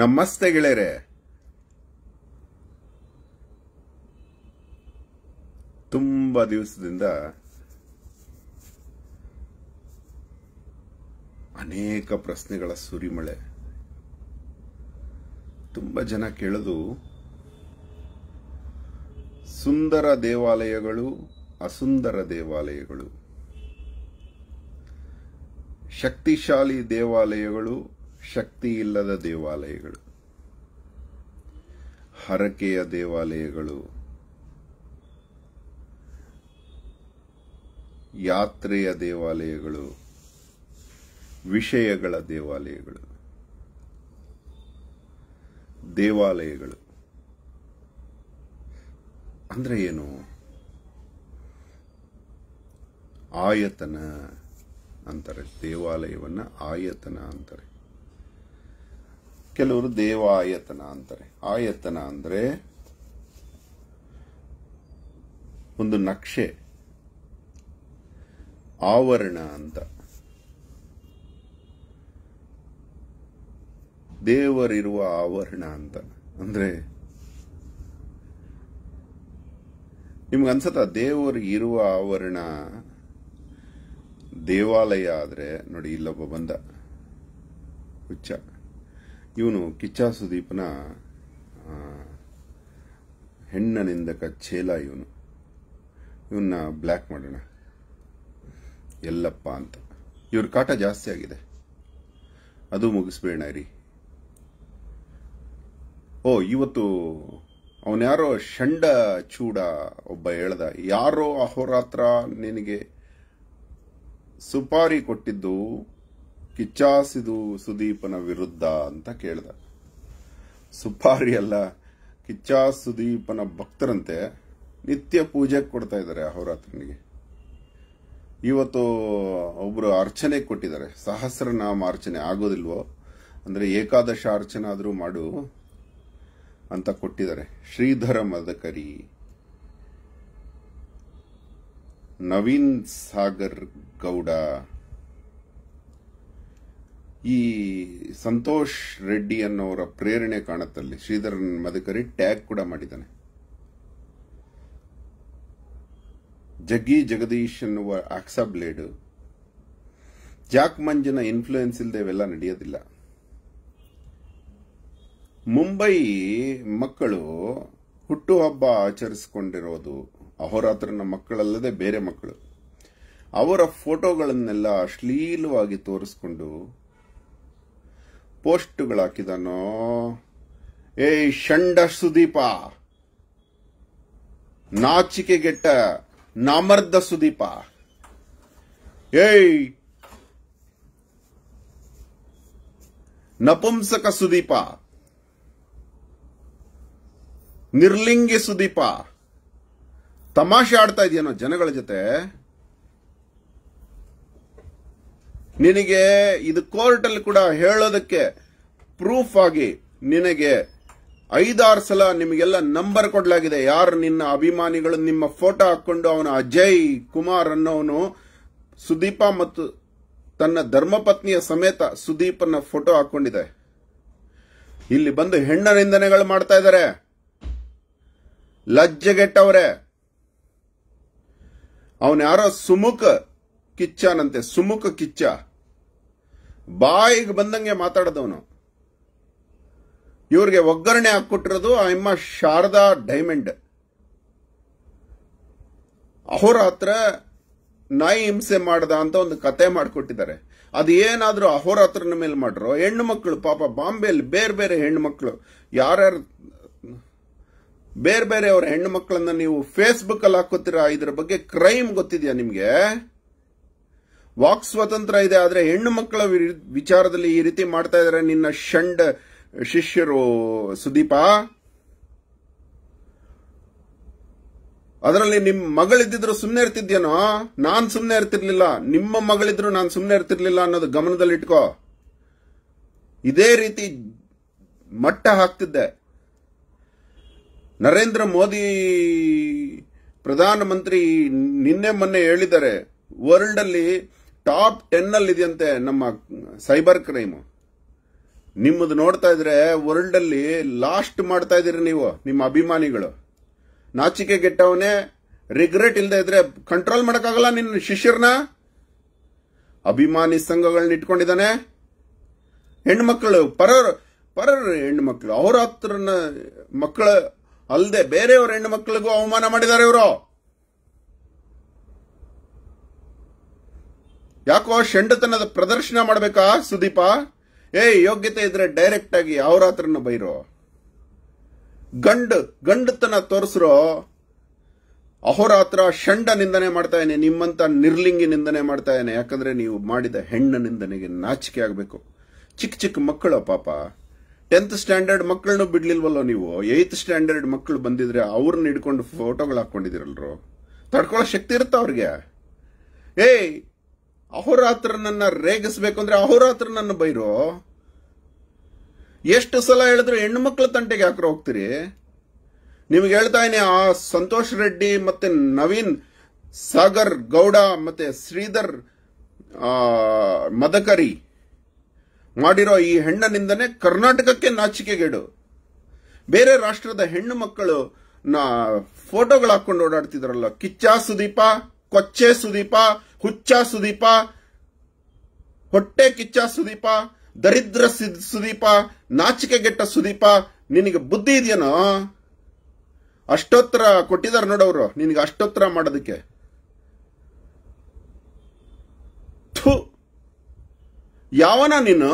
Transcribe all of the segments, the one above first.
ನಮಸ್ತೆ ಗೆಳೆಯರೇ, ತುಂಬಾ ದಿವಸದಿಂದ ಅನೇಕ ಪ್ರಶ್ನೆಗಳ ಸುರಿಮಳೆ. ತುಂಬಾ ಜನ ಕೇಳೋದು ಸುಂದರ ದೇವಾಲಯಗಳು, ಅಸುಂದರ ದೇವಾಲಯಗಳು, ಶಕ್ತಿಶಾಲಿ ದೇವಾಲಯಗಳು, ಶಕ್ತಿ ಇಲ್ಲದ ದೇವಾಲಯಗಳು, ಹರಕೆಯ ದೇವಾಲಯಗಳು, ಯಾತ್ರೆಯ ದೇವಾಲಯಗಳು, ವಿಷಯಗಳ ದೇವಾಲಯಗಳು, ದೇವಾಲಯಗಳು ಅಂದ್ರೆ ಏನು? ಆಯತನ ಅಂತಾರೆ. ದೇವಾಲಯವನ್ನ ಆಯತನ ಅಂತಾರೆ, ಕೆಲವರು ದೇವಾಯತನ ಅಂತಾರೆ. ಆಯತನ ಅಂದ್ರೆ ಒಂದು ನಕ್ಷೆ, ಆವರಣ ಅಂತ. ದೇವರಿರುವ ಆವರಣ ಅಂತ ಅಂದ್ರೆ ನಿಮ್ಗನ್ಸತ್ತ? ದೇವರು ಇರುವ ಆವರಣ ದೇವಾಲಯ ಆದ್ರೆ ನೋಡಿ, ಇಲ್ಲೊಬ್ಬ ಬಂದ ಹುಚ್ಚ. ಇವನು ಕಿಚ್ಚ ಸುದೀಪನ ಹೆಣ್ಣನಿಂದಕ ಛೇಲ. ಇವನ್ನ ಬ್ಲ್ಯಾಕ್ ಮಾಡೋಣ ಎಲ್ಲಪ್ಪ ಅಂತ. ಇವ್ರ ಕಾಟ ಜಾಸ್ತಿ ಆಗಿದೆ, ಅದು ಮುಗಿಸ್ಬೇಡ ರೀ. ಇವತ್ತು ಅವನ್ಯಾರೋ ಷಂಡ ಚೂಡ ಒಬ್ಬ ಹೇಳ್ದ, ಯಾರೋ ಅಹೋರಾತ್ರ ನಿನಗೆ ಸುಪಾರಿ ಕೊಟ್ಟಿದ್ದು ಕಿಚ್ಚಾಸಿದು ಸುದೀಪನ ವಿರುದ್ಧ ಅಂತ ಕೇಳ್ದ. ಸುಪಾರಿ ಅಲ್ಲ, ಕಿಚ್ಚಾಸ್ ಸುದೀಪನ ಭಕ್ತರಂತೆ ನಿತ್ಯ ಪೂಜೆ ಕೊಡ್ತಾ ಇದ್ದಾರೆ ಅಹೋರಾತ್ರನಿಗೆ. ಇವತ್ತು ಒಬ್ರು ಅರ್ಚನೆ ಕೊಟ್ಟಿದ್ದಾರೆ, ಸಹಸ್ರನಾಮ ಅರ್ಚನೆ. ಆಗೋದಿಲ್ವೋ ಅಂದ್ರೆ ಏಕಾದಶ ಅರ್ಚನೆ ಆದ್ರೂ ಮಾಡು ಅಂತ ಕೊಟ್ಟಿದ್ದಾರೆ. ಶ್ರೀಧರ ಮದಕರಿ, ನವೀನ್ ಸಾಗರ್ ಗೌಡ, ಈ ಸಂತೋಷ್ ರೆಡ್ಡಿ ಅನ್ನೋರ ಪ್ರೇರಣೆ ಕಾಣುತ್ತಲ್ಲಿ. ಶ್ರೀಧರನ್ ಮದಕರಿ ಟ್ಯಾಗ್ ಕೂಡ ಮಾಡಿದ್ದಾನೆ. ಜಗ್ಗಿ ಜಗದೀಶ್ ಅನ್ನುವ ಆಕ್ಸಾ ಬ್ಲೇಡ್, ಜಾಕ್ ಮಂಜನ ಇನ್ಫ್ಲೂಯೆನ್ಸ್ ಇಲ್ಲದೆ ಇವೆಲ್ಲ ನಡೆಯೋದಿಲ್ಲ. ಮುಂಬೈ ಮಕ್ಕಳು ಹುಟ್ಟುಹಬ್ಬ ಆಚರಿಸಿಕೊಂಡಿರೋದು ಅಹೋರಾತ್ರನ ಮಕ್ಕಳಲ್ಲದೆ ಬೇರೆ ಮಕ್ಕಳು. ಅವರ ಫೋಟೋಗಳನ್ನೆಲ್ಲ ಅಶ್ಲೀಲವಾಗಿ ತೋರಿಸ್ಕೊಂಡು ಪೋಸ್ಟ್ಗಳಾಕಿದಾನೋ ಏ ಷಂಡ ಸುದೀಪ, ನಾಚಿಕೆಗೆಟ್ಟ ನಾಮರ್ದ ಸುದೀಪ, ಏಯ್ ನಪುಂಸಕ ಸುದೀಪ, ನಿರ್ಲಿಂಗಿ ಸುದೀಪ, ತಮಾಷೆ ಆಡ್ತಾ ಇದೆಯೇನೋ ಜನಗಳ ಜೊತೆ. ನಿನಗೆ ಇದು ಕೋರ್ಟ್ ಅಲ್ಲಿ ಕೂಡ ಹೇಳೋದಕ್ಕೆ ಪ್ರೂಫ್ ಆಗಿ ನಿನಗೆ 5-6 ಸಲ ನಿಮಗೆಲ್ಲ ನಂಬರ್ ಕೊಡಲಾಗಿದೆ. ಯಾರು ನಿನ್ನ ಅಭಿಮಾನಿಗಳು ನಿಮ್ಮ ಫೋಟೋ ಹಾಕೊಂಡು ಅವನ ಅಜಯ್ ಕುಮಾರ್ ಅನ್ನೋನು ಸುದೀಪ ಮತ್ತು ತನ್ನ ಧರ್ಮಪತ್ನಿಯ ಸಮೇತ ಸುದೀಪನ ಫೋಟೋ ಹಾಕೊಂಡಿದೆ. ಇಲ್ಲಿ ಬಂದು ಹೆಣ್ಣ ನಿಂದನೆಗಳು ಮಾಡ್ತಾ ಇದ್ದಾರೆ ಲಜ್ಜೆಗೆಟ್ಟವ್ರೆ. ಅವನ ಯಾರೋ ಸುಮುಖ ಕಿಚ್ಚನಂತೆ, ಸುಮುಖ ಕಿಚ್ಚ, ಬಾಯಿಗೆ ಬಂದಂಗೆ ಮಾತಾಡದವನು. ಇವ್ರಿಗೆ ಒಗ್ಗರಣೆ ಹಾಕೊಟ್ಟಿರೋದು ಆ ಅಮ್ಮ ಶಾರದಾ ಡೈಮಂಡ್. ಅಹೋರಾತ್ರ ನಾಯಿ ಹಿಂಸೆ ಮಾಡ್ದ ಅಂತ ಒಂದು ಕತೆ ಮಾಡಿಕೊಟ್ಟಿದ್ದಾರೆ. ಅದೇನಾದ್ರೂ ಅಹೋರಾತ್ರನ ಮೇಲೆ ಮಾಡ್ರೋ? ಹೆಣ್ಣು ಮಕ್ಕಳು ಪಾಪ ಬಾಂಬೆಯಲ್ಲಿ ಬೇರೆ ಬೇರೆ ಹೆಣ್ಣು ಮಕ್ಕಳು, ಯಾರ್ಯಾರು ಬೇರೆ ಬೇರೆ ಅವರ ಹೆಣ್ಣು ಮಕ್ಕಳನ್ನ ನೀವು ಫೇಸ್ಬುಕ್ ಅಲ್ಲಿ ಹಾಕೋತೀರಾ? ಇದ್ರ ಬಗ್ಗೆ ಕ್ರೈಮ್ ಗೊತ್ತಿದ್ಯಾ ನಿಮ್ಗೆ? ವಾಕ್ ಸ್ವಾತಂತ್ರ್ಯ ಇದೆ, ಆದ್ರೆ ಹೆಣ್ಣು ಮಕ್ಕಳ ವಿಚಾರದಲ್ಲಿ ಈ ರೀತಿ ಮಾಡ್ತಾ ಇದಾರೆ ನಿನ್ನ ಷಂಡ ಶಿಷ್ಯರು ಸುದೀಪ. ಅದರಲ್ಲಿ ನಿಮ್ಮ ಮಗಳಿದ್ರು ಸುಮ್ನೆ ಇರ್ತಿದ್ಯೇನೋ? ನಾನ್ ಸುಮ್ನೆ ಇರ್ತಿರ್ಲಿಲ್ಲ, ನಿಮ್ಮ ಮಗಳಿದ್ರು ನಾನು ಸುಮ್ನೆ ಇರ್ತಿರ್ಲಿಲ್ಲ ಅನ್ನೋದು ಗಮನದಲ್ಲಿಟ್ಕೋ. ಇದೇ ರೀತಿ ಮಟ್ಟ ಹಾಕ್ತಿದ್ದೆ. ನರೇಂದ್ರ ಮೋದಿ ಪ್ರಧಾನಮಂತ್ರಿ ನಿನ್ನೆ ಮೊನ್ನೆ ಹೇಳಿದ್ದಾರೆ, ವರ್ಲ್ಡ್ ಅಲ್ಲಿ ಟಾಪ್ 10 ಅಲ್ಲಿ ಇದೆಯಂತೆ ನಮ್ಮ ಸೈಬರ್ ಕ್ರೈಮ್. ನಿಮ್ಮದು ನೋಡ್ತಾ ಇದ್ರೆ ವರ್ಲ್ಡ್ ಅಲ್ಲಿ ಲಾಸ್ಟ್ ಮಾಡ್ತಾ ಇದೀರಿ ನೀವು ನಿಮ್ಮ ಅಭಿಮಾನಿಗಳು ನಾಚಿಕೆ ಗೆಟ್ಟವನೇ ರಿಗ್ರೆಟ್ ಇಲ್ಲದೆ ಇದ್ರೆ ಕಂಟ್ರೋಲ್ ಮಾಡಕಾಗಲ್ಲ ನಿನ್ನ ಶಿಷ್ಯರನ್ನ ಅಭಿಮಾನಿ ಸಂಘಗಳನ್ನ ಇಟ್ಕೊಂಡಿದ್ದಾನೆ ಹೆಣ್ಣುಮಕ್ಕಳು ಪರ ಹೆಣ್ಣುಮಕ್ಕಳು ಅಹೋರಾತ್ರನ ಮಕ್ಕಳ ಅಲ್ಲದೆ ಬೇರೆಯವರ ಹೆಣ್ಣುಮಕ್ಕಳಿಗೂ ಅವಮಾನ ಮಾಡಿದ್ದಾರೆ ಇವರು ಯಾಕೋ ಶಂಡತನದ ಪ್ರದರ್ಶನ ಮಾಡಬೇಕಾ ಸುದೀಪ ಯೋಗ್ಯತೆ ಇದ್ರೆ ಡೈರೆಕ್ಟ್ ಆಗಿ ಅವರಾತ್ರನ ಬೈರೋ ಗಂಡತನ ತೋರಿಸ್ರೋ ಅಹೋರಾತ್ರ ಷಂಡ ನಿಂದನೆ ಮಾಡ್ತಾ ಇದ್ದಾನೆ ನಿಮ್ಮಂತ ನಿರ್ಲಿಂಗಿ ನಿಂದನೆ ಮಾಡ್ತಾ ಇದ್ದಾನೆ ಯಾಕಂದ್ರೆ ನೀವು ಮಾಡಿದ ಹೆಣ್ಣ ನಿಂದನೆಗೆ ನಾಚಿಕೆ ಆಗಬೇಕು ಚಿಕ್ಕ ಚಿಕ್ಕ ಮಕ್ಕಳು ಪಾಪ 10th ಸ್ಟ್ಯಾಂಡರ್ಡ್ ಮಕ್ಕಳನ್ನು ಬಿಡ್ಲಿಲ್ವಲ್ಲೋ ನೀವು 8th ಸ್ಟ್ಯಾಂಡರ್ಡ್ ಮಕ್ಕಳು ಬಂದಿದ್ರೆ ಅವ್ರನ್ನ ಹಿಡ್ಕೊಂಡು ಫೋಟೋಗಳು ಹಾಕೊಂಡಿದಿರಲ್ರು ತಡ್ಕೊಳ್ಳೋ ಶಕ್ತಿ ಇರುತ್ತಾ ಅವರಿಗೆ ಅಹೋರಾತ್ರನನ್ನ ರೇಗಿಸಬೇಕು ಅಂದ್ರೆ ಅಹೋರಾತ್ರನನ್ನ ಬೈರೋ ಎಷ್ಟು ಸಲ ಹೇಳಿದ್ರು ಹೆಣ್ಣು ಮಕ್ಕಳ ತಂಟೆಗೆ ಹಾಕ್ರ ಹೋಗ್ತೀರಿ ನಿಮಗೆ ಹೇಳ್ತಾ ಇದೀನಿ ಆ ಸಂತೋಷ್ ರೆಡ್ಡಿ ಮತ್ತೆ ನವೀನ್ ಸಾಗರ್ ಗೌಡ ಮತ್ತೆ ಶ್ರೀಧರ್ ಮದಕರಿ ಮಾಡಿರೋ ಈ ಹೆಣ್ಣನಿಂದನೇ ಕರ್ನಾಟಕಕ್ಕೆ ನಾಚಿಕೆಗೇಡು ಬೇರೆ ರಾಷ್ಟ್ರದ ಹೆಣ್ಣು ಮಕ್ಕಳು ಫೋಟೋಗಳು ಹಾಕೊಂಡು ಓಡಾಡ್ತಿದ್ರಲ್ಲ ಕಿಚ್ಚ ಸುದೀಪ ಕೊಚ್ಚೆ ಸುದೀಪ ಹುಚ್ಚ ಸುದೀಪ ಹೊಟ್ಟೆ ಕಿಚ್ಚ ಸುದೀಪ ದರಿದ್ರ ಸುದೀಪ ನಾಚಿಕೆಗೆಟ್ಟ ಸುದೀಪ ನಿನಗೆ ಬುದ್ಧಿ ಇದೆಯೇನೋ ಅಷ್ಟೋತ್ತರ ಕೊಟ್ಟಿದ್ದಾರೆ ನೋಡವ್ರು ನಿನಗೆ ಅಷ್ಟೋತ್ತರ ಮಾಡೋದಕ್ಕೆ ಯಾವನ ನೀನು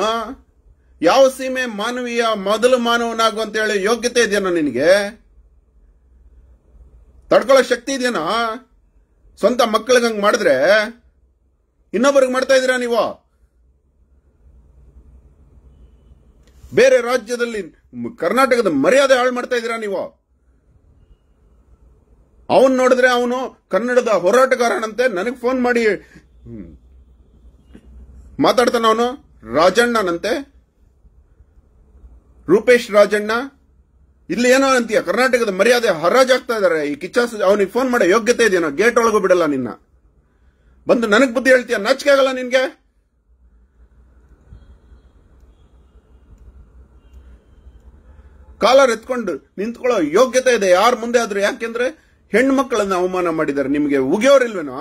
ಯಾವ ಸೀಮೆ ಮಾನವೀಯ ಮೊದಲು ಮಾನವನಾಗುವಂತ ಹೇಳಿ ಯೋಗ್ಯತೆ ಇದೆಯೇನೋ ನಿನಗೆ ತಡ್ಕೊಳ್ಳೋ ಶಕ್ತಿ ಇದೆಯೇನೋ ಸ್ವಂತ ಮಕ್ಕಳಿಗೆ ಹಂಗೆ ಮಾಡಿದ್ರೆ ಇನ್ನೊಬ್ಬರಿಗೆ ಮಾಡ್ತಾ ಇದ್ದೀರಾ ನೀವು ಬೇರೆ ರಾಜ್ಯದಲ್ಲಿ ಕರ್ನಾಟಕದ ಮರ್ಯಾದೆ ಹಾಳು ಮಾಡ್ತಾ ಇದ್ದೀರಾ ನೀವು ಅವನು ನೋಡಿದ್ರೆ ಅವನು ಕನ್ನಡದ ಹೋರಾಟಗಾರನಂತೆ ನನಗೆ ಫೋನ್ ಮಾಡಿ ಮಾತಾಡ್ತಾನೆ ಅವನು ರಾಜಣ್ಣನಂತೆ ರೂಪೇಶ್ ರಾಜಣ್ಣ ಇಲ್ಲಿ ಏನೋ ಅಂತೀಯ ಕರ್ನಾಟಕದ ಮರ್ಯಾದೆ ಹರಾಜಾಗ್ತಾ ಇದ್ದಾರೆ ಈ ಕಿಚ್ಚ ಅವನಿಗೆ ಫೋನ್ ಮಾಡೋ ಯೋಗ್ಯತೆ ಇದೆಯೇನೋ ಗೇಟ್ ಒಳಗೂ ಬಿಡಲ್ಲ ನಿನ್ನ ಬಂದು ನನಗೆ ಬುದ್ಧಿ ಹೇಳ್ತೀಯ ನಾಚಿಕೆ ಆಗಲ್ಲ ನಿನ್ಗೆ ಕಾಲರ್ ಎತ್ಕೊಂಡು ನಿಂತ್ಕೊಳ್ಳೋ ಯೋಗ್ಯತೆ ಇದೆ ಯಾರ ಮುಂದೆ ಆದ್ರೂ ಯಾಕೆಂದ್ರೆ ಹೆಣ್ಮಕ್ಕಳನ್ನ ಅವಮಾನ ಮಾಡಿದ್ದಾರೆ ನಿಮಗೆ ಉಗಿಯೋರಿಲ್ವೇನೋ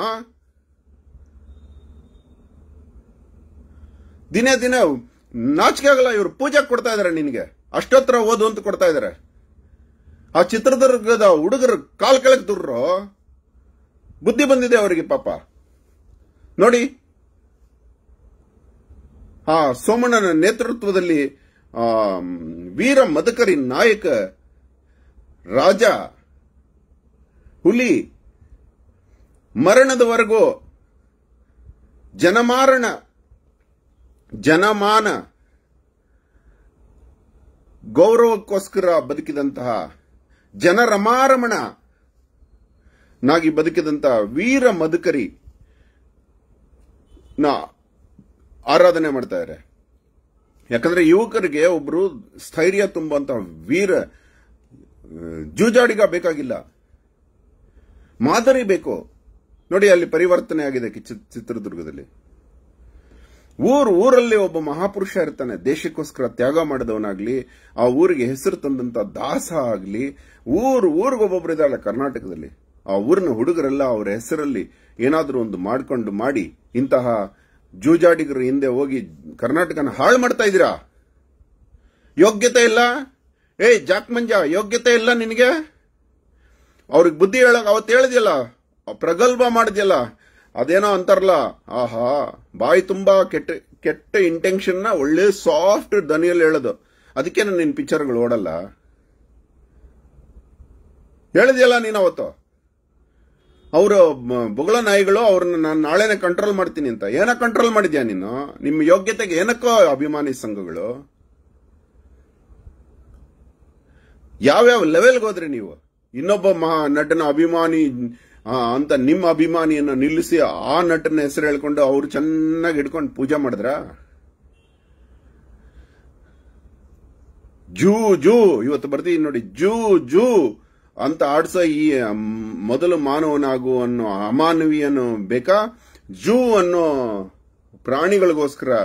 ದಿನೇ ದಿನ ನಾಚಿಕೆ ಆಗಲ್ಲ ಇವರು ಪೂಜೆ ಕೊಡ್ತಾ ಇದಾರೆ ನಿನ್ಗೆ ಅಷ್ಟೋತ್ತರ ಓದು ಅಂತ ಕೊಡ್ತಾ ಇದಾರೆ ಆ ಚಿತ್ರದುರ್ಗದ ಹುಡುಗರು ಕಾಲ್ ಕೆಳಗೆ ದುರ್ರೋ ಬುದ್ಧಿ ಬಂದಿದೆ ಅವರಿಗೆ ಪಾಪ ನೋಡಿ ಆ ಸೋಮಣ್ಣನ ನೇತೃತ್ವದಲ್ಲಿ ವೀರ ಮದಕರಿ ನಾಯಕ ರಾಜ ಹುಲಿ ಮರಣದವರೆಗೂ ಜನಮಾನ ಗೌರವಕ್ಕೋಸ್ಕರ ಬದುಕಿದಂತಹ ಜನರಮಾರಮಣನಾಗಿ ಬದುಕಿದಂತಹ ವೀರ ಮದಕರಿ ಆರಾಧನೆ ಮಾಡ್ತಾ ಇದ್ದಾರೆ ಯಾಕಂದ್ರೆ ಯುವಕರಿಗೆ ಒಬ್ರು ಸ್ಥೈರ್ಯ ತುಂಬುವಂತಹ ವೀರ ಜೂಜಾಡಿಗ ಬೇಕಾಗಿಲ್ಲ ಮಾದರಿ ಬೇಕು ನೋಡಿ ಅಲ್ಲಿ ಪರಿವರ್ತನೆ ಆಗಿದೆ ಚಿತ್ರದುರ್ಗದಲ್ಲಿ ಊರಲ್ಲಿ ಒಬ್ಬ ಮಹಾಪುರುಷ ಇರ್ತಾನೆ ದೇಶಕ್ಕೋಸ್ಕರ ತ್ಯಾಗ ಮಾಡಿದವನಾಗ್ಲಿ ಆ ಊರಿಗೆ ಹೆಸರು ತಂದಂತ ದಾಸ ಆಗ್ಲಿ ಊರಿಗೊಬ್ಬೊಬ್ರು ಇದಾರಲ್ಲ ಕರ್ನಾಟಕದಲ್ಲಿ ಆ ಊರಿನ ಹುಡುಗರೆಲ್ಲ ಅವರ ಹೆಸರಲ್ಲಿ ಏನಾದ್ರೂ ಒಂದು ಮಾಡ್ಕೊಂಡು ಮಾಡಿ ಇಂತಹ ಜೂಜಾಡಿಗರ ಹಿಂದೆ ಹೋಗಿ ಕರ್ನಾಟಕನ ಹಾಳು ಮಾಡ್ತಾ ಇದೀರಾ ಯೋಗ್ಯತೆ ಇಲ್ಲ ಜಾಕ್ ಮಂಜ ಯೋಗ್ಯತೆ ಇಲ್ಲ ನಿನಗೆ ಅವ್ರಿಗೆ ಬುದ್ಧಿ ಹೇಳಕ್ ಅವತ್ತು ಹೇಳಿದ್ಯಲ್ಲ ಪ್ರಗಲ್ಭ ಮಾಡಿದ್ಯಲ್ಲ ಅದೇನೋ ಅಂತಾರಲ್ಲ ಆಹಾ ಬಾಯಿ ತುಂಬಾ ಕೆಟ್ಟ ಕೆಟ್ಟ ಇಂಟೆನ್ಷನ್ ನ ಒಳ್ಳೆ ಸಾಫ್ಟ್ ದನಿಯಲ್ಲಿ ಹೇಳೋದು ಅದಕ್ಕೆ ನಾನು ನಿನ್ನ ಪಿಕ್ಚರ್ಗಳು ಓಡಲ್ಲ ಹೇಳಿದ್ಯಲ್ಲ ನೀನು ಅವತ್ತು ಅವರು ಬೊಗಳ ನಾಯಿಗಳು ಅವ್ರನ್ನ ನಾನು ನಾಳೆನೆ ಕಂಟ್ರೋಲ್ ಮಾಡ್ತೀನಿ ಅಂತ ಏನ ಕಂಟ್ರೋಲ್ ಮಾಡಿದ್ಯಾ ನೀನು ನಿಮ್ಮ ಯೋಗ್ಯತೆಗೆ ಏನಕ್ಕೋ ಅಭಿಮಾನಿ ಸಂಘಗಳು ಯಾವ್ಯಾವ ಲೆವೆಲ್ಗೆ ಹೋದ್ರಿ ನೀವು ಇನ್ನೊಬ್ಬ ನಟನ ಅಭಿಮಾನಿ ಅಂತ ನಿಮ್ಮ ಅಭಿಮಾನಿಯನ್ನು ನಿಲ್ಲಿಸಿ ಆ ನಟನ ಹೆಸರು ಹೇಳ್ಕೊಂಡು ಅವರು ಚೆನ್ನಾಗಿ ಹಿಡ್ಕೊಂಡು ಪೂಜೆ ಮಾಡಿದ್ರ ಜೂ ಜೂ ಇವತ್ತು ಬರ್ತೀವಿ ನೋಡಿ ಜೂ ಜೂ ಅಂತ ಆಡ್ಸೋ ಈ ಮೊದಲು ಮಾನವನಾಗು ಅನ್ನೋ ಅಮಾನವೀಯನು ಬೇಕಾ ಜೂ ಅನ್ನೋ ಪ್ರಾಣಿಗಳಿಗೋಸ್ಕರ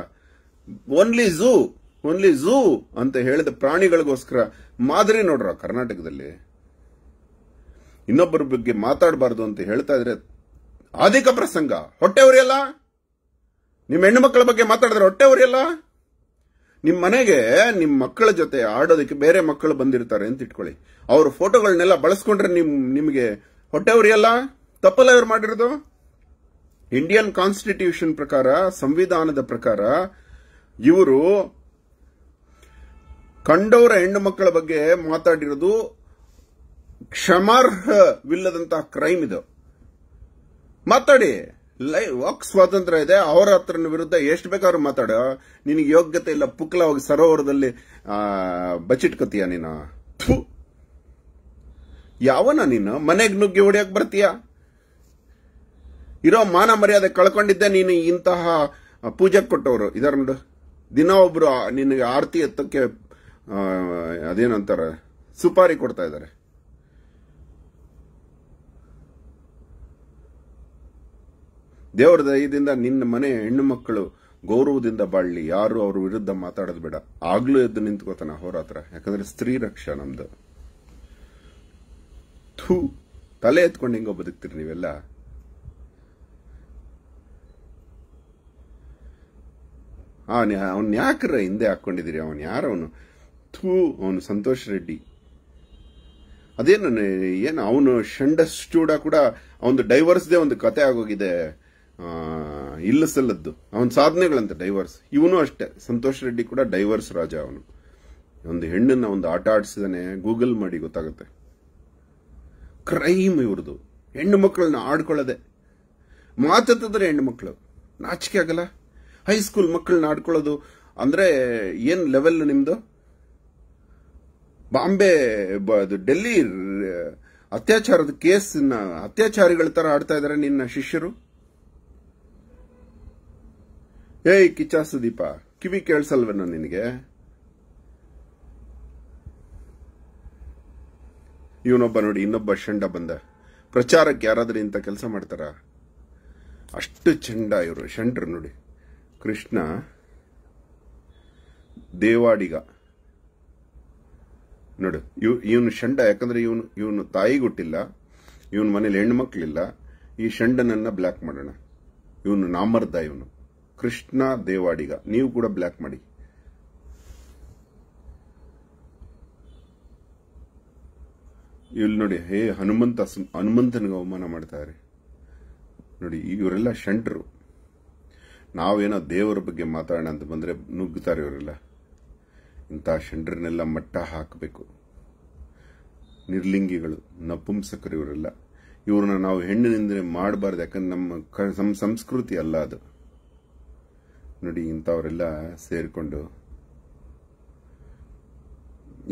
ಓನ್ಲಿ ಝೂ ಓನ್ಲಿ ಝೂ ಅಂತ ಹೇಳಿದ ಪ್ರಾಣಿಗಳಿಗೋಸ್ಕರ ಮಾದರಿ ನೋಡ್ರ ಕರ್ನಾಟಕದಲ್ಲಿ. ಇನ್ನೊಬ್ಬರ ಬಗ್ಗೆ ಮಾತಾಡಬಾರದು ಅಂತ ಹೇಳ್ತಾ ಇದ್ರೆ ಆದಿಕ ಪ್ರಸಂಗ ಹೊಟ್ಟೆವರಿಯಲ್ಲ, ನಿಮ್ಮ ಹೆಣ್ಣು ಮಕ್ಕಳ ಬಗ್ಗೆ ಮಾತಾಡಿದ್ರೆ ಹೊಟ್ಟೆವರಿಯಲ್ಲ. ನಿಮ್ಮ ಮನೆಗೆ ನಿಮ್ಮ ಮಕ್ಕಳ ಜೊತೆ ಆಡೋದಕ್ಕೆ ಬೇರೆ ಮಕ್ಕಳು ಬಂದಿರ್ತಾರೆ ಅಂತ ಇಟ್ಕೊಳ್ಳಿ, ಅವ್ರ ಫೋಟೋಗಳನ್ನೆಲ್ಲ ಬಳಸ್ಕೊಂಡ್ರೆ ನಿಮಗೆ ಹೊಟ್ಟೆವರಿಯಲ್ಲ? ತಪ್ಪಲ್ಲ ಇವ್ರು ಮಾಡಿರೋದು. ಇಂಡಿಯನ್ ಕಾನ್ಸ್ಟಿಟ್ಯೂಷನ್ ಪ್ರಕಾರ, ಸಂವಿಧಾನದ ಪ್ರಕಾರ ಇವರು ಕಂಡವರ ಹೆಣ್ಣು ಮಕ್ಕಳ ಬಗ್ಗೆ ಮಾತಾಡಿರೋದು ಕ್ಷಮಾರ್ಹವಿಲ್ಲದಂತಹ ಕ್ರೈಮ್ ಇದು. ಮಾತಾಡಿ, ವಾಕ್ ಸ್ವಾತಂತ್ರ್ಯ ಇದೆ, ಅವರ ಹತ್ರನ ವಿರುದ್ಧ ಎಷ್ಟು ಬೇಕಾದ್ರೂ ಮಾತಾಡ, ನಿನಗೆ ಯೋಗ್ಯತೆ ಇಲ್ಲ, ಪುಕ್ಲವಾಗಿ ಸರೋವರದಲ್ಲಿ ಬಚ್ಚಿಟ್ಕೊತೀಯ ನೀನು. ಯಾವನ ನೀನು ಮನೆಗೆ ನುಗ್ಗಿ ಹೊಡಿಯಕ್ ಬರ್ತೀಯ? ಇರೋ ಮಾನ ಮರ್ಯಾದೆ ಕಳ್ಕೊಂಡಿದ್ದೆ ನೀನು. ಇಂತಹ ಪೂಜೆ ಕೊಟ್ಟವರು ಇದಾರ ನೋಡು, ದಿನ ಒಬ್ರು ನಿನಗೆ ಆರತಿ ಎತ್ತಕ್ಕೆ ಅದೇನಂತಾರೆ ಸುಪಾರಿ ಕೊಡ್ತಾ ಇದ್ದಾರೆ. ದೇವರ ದಯದಿಂದ ನಿನ್ನ ಮನೆ ಹೆಣ್ಣು ಮಕ್ಕಳು ಗೌರವದಿಂದ ಬಾಳಲಿ, ಯಾರು ಅವ್ರ ವಿರುದ್ಧ ಮಾತಾಡೋದು ಬೇಡ. ಆಗ್ಲೂ ಎದ್ದು ನಿಂತ್ಕೋತಾನ ಹೋರಾತ್ರ, ಯಾಕಂದ್ರೆ ಸ್ತ್ರೀ ರಕ್ಷಾ ನಮ್ದು. ತಲೆ ಎತ್ಕೊಂಡು ಹೆಂಗೋ ಬದುಕ್ತೀರಿ ನೀವೆಲ್ಲ. ಅವನ್ ಯಾಕ್ರ ಹಿಂದೆ ಹಾಕೊಂಡಿದ್ದೀರಿ? ಅವನ್ ಯಾರು ಅವನು? ಅವನು ಸಂತೋಷ್ ರೆಡ್ಡಿ. ಅದೇನು ಏನು ಅವನು ಷಂಡ ಸ್ಟೂಡ ಕೂಡ ಅವನು ಡೈವರ್ಸ್ದೇ ಒಂದು ಕತೆ ಆಗೋಗಿದೆ, ಇಲ್ಲಸಲ್ಲದ್ದು ಅವನ ಸಾಧನೆಗಳಂತ ಡೈವರ್ಸ್. ಇವನು ಅಷ್ಟೇ, ಸಂತೋಷ್ ರೆಡ್ಡಿ ಕೂಡ ಡೈವರ್ಸ್ ರಾಜ. ಅವನು ಒಂದು ಹೆಣ್ಣನ್ನ ಒಂದು ಆಟ ಆಡಿಸಿದಾನೆ, ಗೂಗಲ್ ಮಾಡಿ ಗೊತ್ತಾಗುತ್ತೆ. ಕ್ರೈಮ್ ಇವ್ರದು, ಹೆಣ್ಣು ಮಕ್ಕಳನ್ನ ಆಡ್ಕೊಳ್ಳೋದೆ. ಮಾತಾಡಿದ್ರೆ ಹೆಣ್ಣು ಮಕ್ಕಳು ನಾಚಿಕೆ ಆಗಲ್ಲ? ಹೈಸ್ಕೂಲ್ ಮಕ್ಕಳನ್ನ ಆಡ್ಕೊಳ್ಳೋದು ಅಂದ್ರೆ ಏನ್ ಲೆವೆಲ್ ನಿಮ್ದು? ಬಾಂಬೆ ಡೆಲ್ಲಿ ಅತ್ಯಾಚಾರದ ಕೇಸ್ನ ಅತ್ಯಾಚಾರಿಗಳ ತರ ಆಡ್ತಾ ಇದಾರೆ ನಿನ್ನ ಶಿಷ್ಯರು. ಏಯ್ ಕಿಚ್ಚ ಸುದೀಪ, ಕಿವಿ ಕೇಳಿಸಲ್ವೇನೋ ನಿನಗೆ? ಇವನೊಬ್ಬ ನೋಡಿ, ಇನ್ನೊಬ್ಬ ಷಂಡ ಬಂದ. ಪ್ರಚಾರಕ್ಕೆ ಯಾರಾದ್ರೂ ಇಂಥ ಕೆಲಸ ಮಾಡ್ತಾರ? ಅಷ್ಟು ಚಂಡ ಇವರು ಷಂಡ್ರು ನೋಡಿ. ಕೃಷ್ಣ ದೇವಾಡಿಗ ನೋಡು, ಇವನು ಷಂಡ. ಯಾಕಂದ್ರೆ ಇವನು ತಾಯಿಗೊಟ್ಟಿಲ್ಲ, ಇವನ ಮನೇಲಿ ಹೆಣ್ಣು ಮಕ್ಕಳಿಲ್ಲ. ಈ ಷಂಡನನ್ನ ಬ್ಲಾಕ್ ಮಾಡೋಣ. ಇವನು ನಾಮರ್ದ, ಇವನು ಕೃಷ್ಣ ದೇವಾಡಿಗ. ನೀವು ಕೂಡ ಬ್ಲಾಕ್ ಮಾಡಿ. ಇಲ್ಲಿ ನೋಡಿ, ಹೇ ಹನುಮಂತನಿಗೆ ಅವಮಾನ ಮಾಡ್ತಾರೆ ನೋಡಿ. ಇವರೆಲ್ಲ ಷಂಡ್ರು. ನಾವೇನೋ ದೇವರ ಬಗ್ಗೆ ಮಾತಾಡೋಣ ಅಂತ ಬಂದ್ರೆ ನುಗ್ಗುತ್ತಾರೆ ಇವರೆಲ್ಲ. ಇಂಥ ಷಂಡ್ರನ್ನೆಲ್ಲ ಮಟ್ಟ ಹಾಕಬೇಕು. ನಿರ್ಲಿಂಗಿಗಳು, ನಪುಂಸಕರು ಇವರೆಲ್ಲ. ಇವ್ರನ್ನ ನಾವು ಹೆಣ್ಣಿನಿಂದಲೇ ಮಾಡಬಾರ್ದು, ಯಾಕಂದ್ರೆ ನಮ್ಮ ಸಂಸ್ಕೃತಿ ಅಲ್ಲ ಅದು. ನೋಡಿ ಇಂಥವರೆಲ್ಲ ಸೇರಿಕೊಂಡು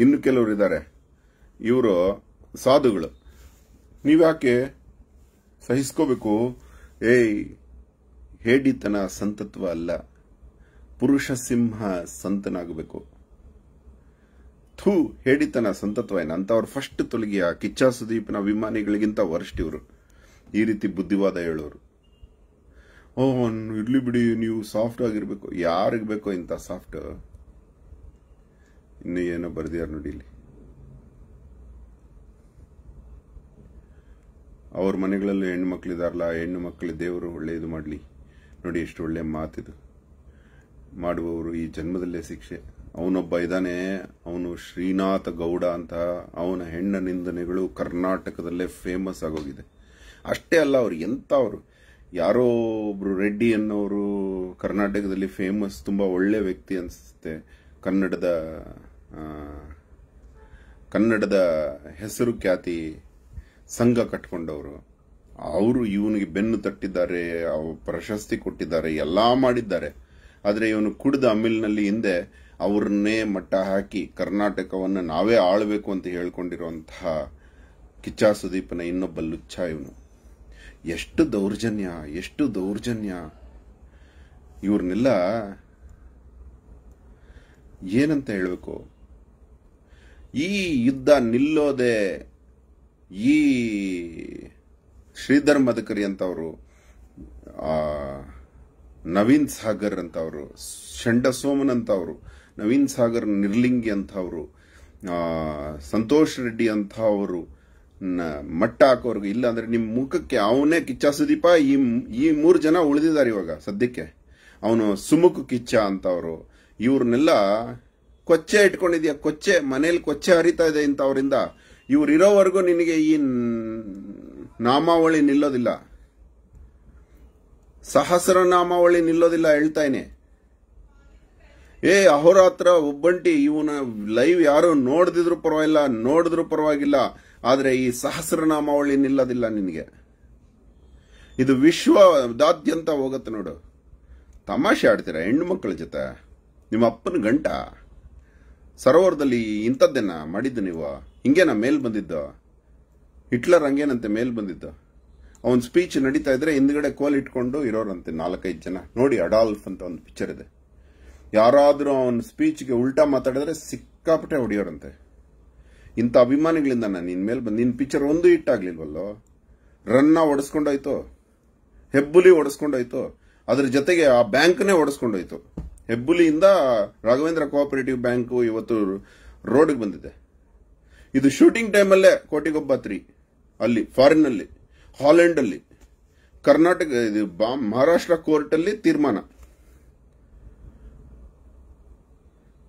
ಇನ್ನು ಕೆಲವರು ಇದ್ದಾರೆ, ಇವರು ಸಾಧುಗಳು. ನೀವ್ಯಾಕೆ ಸಹಿಸ್ಕೋಬೇಕು? ಏಯ್, ಹೇಡಿತನ ಸಂತತ್ವ ಅಲ್ಲ, ಪುರುಷ ಸಿಂಹ ಸಂತನಾಗಬೇಕು. ಹೇಡಿತನ ಸಂತತ್ವ ಏನ ಅಂತವ್ರು ಫಸ್ಟ್ ತೊಲಗಿಯ ಕಿಚ್ಚ ಸುದೀಪ್ನ ಅಭಿಮಾನಿಗಳಿಗಿಂತ ವರ್ಸ್ಟ್ ಇವರು, ಈ ರೀತಿ ಬುದ್ಧಿವಾದ ಹೇಳೋರು. ಓಹ್, ಇರ್ಲಿ ಬಿಡಿ, ನೀವು ಸಾಫ್ಟ್ ಆಗಿರ್ಬೇಕು. ಯಾರಿಗ್ಬೇಕು ಇಂಥ ಸಾಫ್ಟ್? ಇನ್ನು ಏನೋ ಬರ್ದಿಯಾರು ನೋಡಿ ಇಲ್ಲಿ. ಅವ್ರ ಮನೆಗಳಲ್ಲೂ ಹೆಣ್ಣು ಮಕ್ಕಳಿದಾರಲ್ಲ, ಹೆಣ್ಣು ಮಕ್ಕಳು ದೇವರು ಒಳ್ಳೆಯದು ಮಾಡಲಿ. ನೋಡಿ ಎಷ್ಟು ಒಳ್ಳೆ ಮಾತಿದು. ಮಾಡುವವರು ಈ ಜನ್ಮದಲ್ಲೇ ಶಿಕ್ಷೆ. ಅವನೊಬ್ಬ ಇದ್ದಾನೆ, ಅವನು ಶ್ರೀನಾಥ ಗೌಡ ಅಂತ. ಅವನ ಹೆಣ್ಣ ನಿಂದನೆಗಳು ಕರ್ನಾಟಕದಲ್ಲೇ ಫೇಮಸ್ ಆಗೋಗಿದೆ. ಅಷ್ಟೇ ಅಲ್ಲ, ಅವರು ಎಂಥವ್ರು, ಯಾರೋ ಒಬ್ರು ರೆಡ್ಡಿ ಅನ್ನೋರು ಕರ್ನಾಟಕದಲ್ಲಿ ಫೇಮಸ್, ತುಂಬ ಒಳ್ಳೆ ವ್ಯಕ್ತಿ ಅನಿಸುತ್ತೆ. ಕನ್ನಡದ ಹೆಸರು ಖ್ಯಾತಿ ಸಂಘ ಕಟ್ಕೊಂಡವರು. ಅವರು ಇವನಿಗೆ ಬೆನ್ನು ತಟ್ಟಿದ್ದಾರೆ, ಪ್ರಶಸ್ತಿ ಕೊಟ್ಟಿದ್ದಾರೆ, ಎಲ್ಲಾ ಮಾಡಿದ್ದಾರೆ. ಆದರೆ ಇವನು ಕುಡಿದ ಅಮಿಲ್ನಲ್ಲಿ ಹಿಂದೆ ಅವ್ರನ್ನೇ ಮಟ್ಟ ಹಾಕಿ ಕರ್ನಾಟಕವನ್ನು ನಾವೇ ಆಳ್ಬೇಕು ಅಂತ ಹೇಳ್ಕೊಂಡಿರುವಂತಹ ಕಿಚ್ಚ ಸುದೀಪನ ಇನ್ನೊಬ್ಬ ಲುಚ್ಚ ಇವನು. ಎಷ್ಟು ದೌರ್ಜನ್ಯ, ಎಷ್ಟು ದೌರ್ಜನ್ಯ! ಇವ್ರನ್ನೆಲ್ಲ ಏನಂತ ಹೇಳಬೇಕು? ಈ ಯುದ್ಧ ನಿಲ್ಲೋದೆ ಈ ಶ್ರೀಧರ್ ಮದಕರಿ ಅಂತವರು, ನವೀನ್ ಸಾಗರ್ ಅಂತವರು, ಷಂಡ ಸೋಮನ್ ಅಂತವರು ನವೀನ್ ಸಾಗರ್ ನಿರ್ಲಿಂಗಿ ಅಂತವರು ಸಂತೋಷ್ ರೆಡ್ಡಿ ಅಂತವರು ಮಟ್ಟ ಹಾಕೋರ್ಗೆ ಇಲ್ಲ ಅಂದ್ರೆ ನಿಮ್ಮ ಮುಖಕ್ಕೆ ಅವನೇ ಕಿಚ್ಚ ಸುದೀಪ ಈ ಮೂರು ಜನ ಉಳಿದಿದ್ದಾರೆ ಇವಾಗ ಸದ್ಯಕ್ಕೆ. ಅವನು ಸುಮುಖ ಕಿಚ್ಚ ಅಂತವರು ಇವ್ರನ್ನೆಲ್ಲ ಕೊಚ್ಚೆ ಇಟ್ಕೊಂಡಿದ್ಯಾ, ಕೊಚ್ಚೆ ಮನೇಲಿ ಕೊಚ್ಚೆ ಹರಿತಾ ಇದೆ ಇಂಥವ್ರಿಂದ. ಇವ್ರು ಇರೋವರೆಗೂ ನಿನಗೆ ಈ ನಾಮಾವಳಿ ನಿಲ್ಲೋದಿಲ್ಲ, ಸಹಸ್ರನಾಮಾವಳಿ ನಿಲ್ಲೋದಿಲ್ಲ ಹೇಳ್ತಾನೆ. ಏ ಅಹೋರಾತ್ರ ಒಬ್ಬಂಟಿ ಇವನ ಲೈವ್ ಯಾರು ನೋಡ್ದಿದ್ರು ಪರವಾಗಿಲ್ಲ, ನೋಡಿದ್ರು ಪರವಾಗಿಲ್ಲ, ಆದ್ರೆ ಈ ಸಹಸ್ರನಾಮಾವಳಿ ನಿಲ್ಲೋದಿಲ್ಲ ನಿನಗೆ. ಇದು ವಿಶ್ವದಾದ್ಯಂತ ಹೋಗುತ್ತೆ ನೋಡು. ತಮಾಷೆ ಆಡ್ತೀರ ಹೆಣ್ಣು ಮಕ್ಕಳ ಜೊತೆ. ನಿಮ್ಮ ಅಪ್ಪನ ಗಂಟ ಸರೋವರದಲ್ಲಿ ಇಂಥದ್ದೇನ ಮಾಡಿದ್ದು ನೀವು? ಹಿಂಗೇನ ಮೇಲ್ ಬಂದಿದ್ದು? ಹಿಟ್ಲರ್ ಹಂಗೇನಂತೆ ಮೇಲ್ ಬಂದಿದ್ದು? ಅವನ ಸ್ಪೀಚ್ ನಡೀತಾ ಇದ್ರೆ ಹಿಂದ್ಗಡೆ ಕೋಲ್ ಇಟ್ಕೊಂಡು ಇರೋರಂತೆ ನಾಲ್ಕೈದು ಜನ. ನೋಡಿ ಅಡಾಲ್ಫ್ ಅಂತ ಒಂದು ಪಿಕ್ಚರ್ ಇದೆ, ಯಾರಾದರೂ ಅವನ ಸ್ಪೀಚ್ಗೆ ಉಲ್ಟಾ ಮಾತಾಡಿದ್ರೆ ಸಿಕ್ಕಾಪಟ್ಟೆ ಹೊಡಿಯೋರಂತೆ. ಇಂಥ ಅಭಿಮಾನಿಗಳಿಂದ ನಾನು ನಿನ್ನ ಮೇಲೆ ಬಂದು ನಿನ್ನ ಪಿಕ್ಚರ್ ಒಂದು ಹಿಟ್ಟಾಗ್ಲಿಲ್ವಲ್ಲೋ? ರನ್ನ ಒಡಿಸ್ಕೊಂಡೋಯ್ತು, ಹೆಬ್ಬುಲಿ ಒಡಿಸ್ಕೊಂಡೋಯ್ತು, ಅದ್ರ ಜೊತೆಗೆ ಆ ಬ್ಯಾಂಕ್ನೇ ಒಡಿಸ್ಕೊಂಡೋಯ್ತು. ಹೆಬ್ಬುಲಿಯಿಂದ ರಾಘವೇಂದ್ರ ಕೋಆಪರೇಟಿವ್ ಬ್ಯಾಂಕು ಇವತ್ತು ರೋಡ್ಗೆ ಬಂದಿದೆ. ಇದು ಶೂಟಿಂಗ್ ಟೈಮಲ್ಲೇ ಕೋಟಿಗೊಬ್ಬ 3 ಅಲ್ಲಿ ಫಾರಿನ್ನಲ್ಲಿ, ಹಾಲೆಂಡಲ್ಲಿ, ಕರ್ನಾಟಕ ಇದು ಮಹಾರಾಷ್ಟ್ರ ಕೋರ್ಟಲ್ಲಿ ತೀರ್ಮಾನ.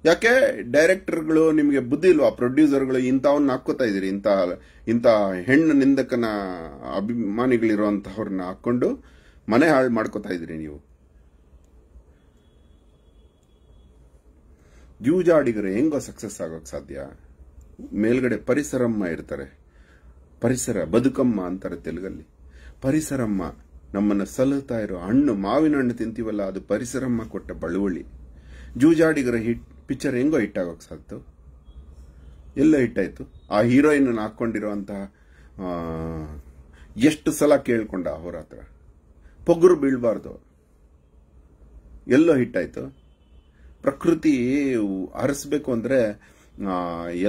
ಯಾಕೆ ಡೈರೆಕ್ಟರ್ಗಳು ನಿಮಗೆ ಬುದ್ಧಿ ಇಲ್ವಾ? ಪ್ರೊಡ್ಯೂಸರ್ಗಳು ಇಂಥವನ್ನ ಹಾಕೋತಾ ಇದೀರಿ, ಇಂಥ ಹೆಣ್ಣು ನಿಂದಕನ ಅಭಿಮಾನಿಗಳಿರುವಂತಹವ್ರನ್ನ ಹಾಕೊಂಡು ಮನೆ ಹಾಳು ಮಾಡ್ಕೋತಾ ಇದೀರಿ ನೀವು. ಜೂಜಾಡಿಗರು ಹೆಂಗೋ ಸಕ್ಸಸ್ ಆಗೋಕ್ ಸಾಧ್ಯ? ಮೇಲ್ಗಡೆ ಪರಿಸರಮ್ಮ ಇರ್ತಾರೆ, ಪರಿಸರ ಬದುಕಮ್ಮ ಅಂತಾರೆ ತೆಲುಗಲ್ಲಿ. ಪರಿಸರಮ್ಮ ನಮ್ಮನ್ನ ಸಲುತ್ತಾ ಇರೋ ಹಣ್ಣು, ಮಾವಿನ ಹಣ್ಣು ತಿಂತೀವಲ್ಲ, ಅದು ಪರಿಸರಮ್ಮ ಕೊಟ್ಟ ಬಳುವಳಿ. ಜೂಜಾಡಿಗರ ಹಿಟ್ ಪಿಕ್ಚರ್ ಹೆಂಗೋ ಹಿಟ್ಟಾಗೋಕ್ ಸಾಧ್ತು? ಎಲ್ಲ ಹಿಟ್ಟಾಯ್ತು. ಆ ಹೀರೋಯಿನ್ ಹಾಕೊಂಡಿರೋಂತಹ ಎಷ್ಟು ಸಲ ಕೇಳ್ಕೊಂಡ ಅಹೋರಾತ್ರ, ಪೊಗರು ಬೀಳ್ಬಾರ್ದು, ಎಲ್ಲೋ ಹಿಟ್ಟಾಯ್ತು. ಪ್ರಕೃತಿ ಹರಿಸ್ಬೇಕು ಅಂದ್ರೆ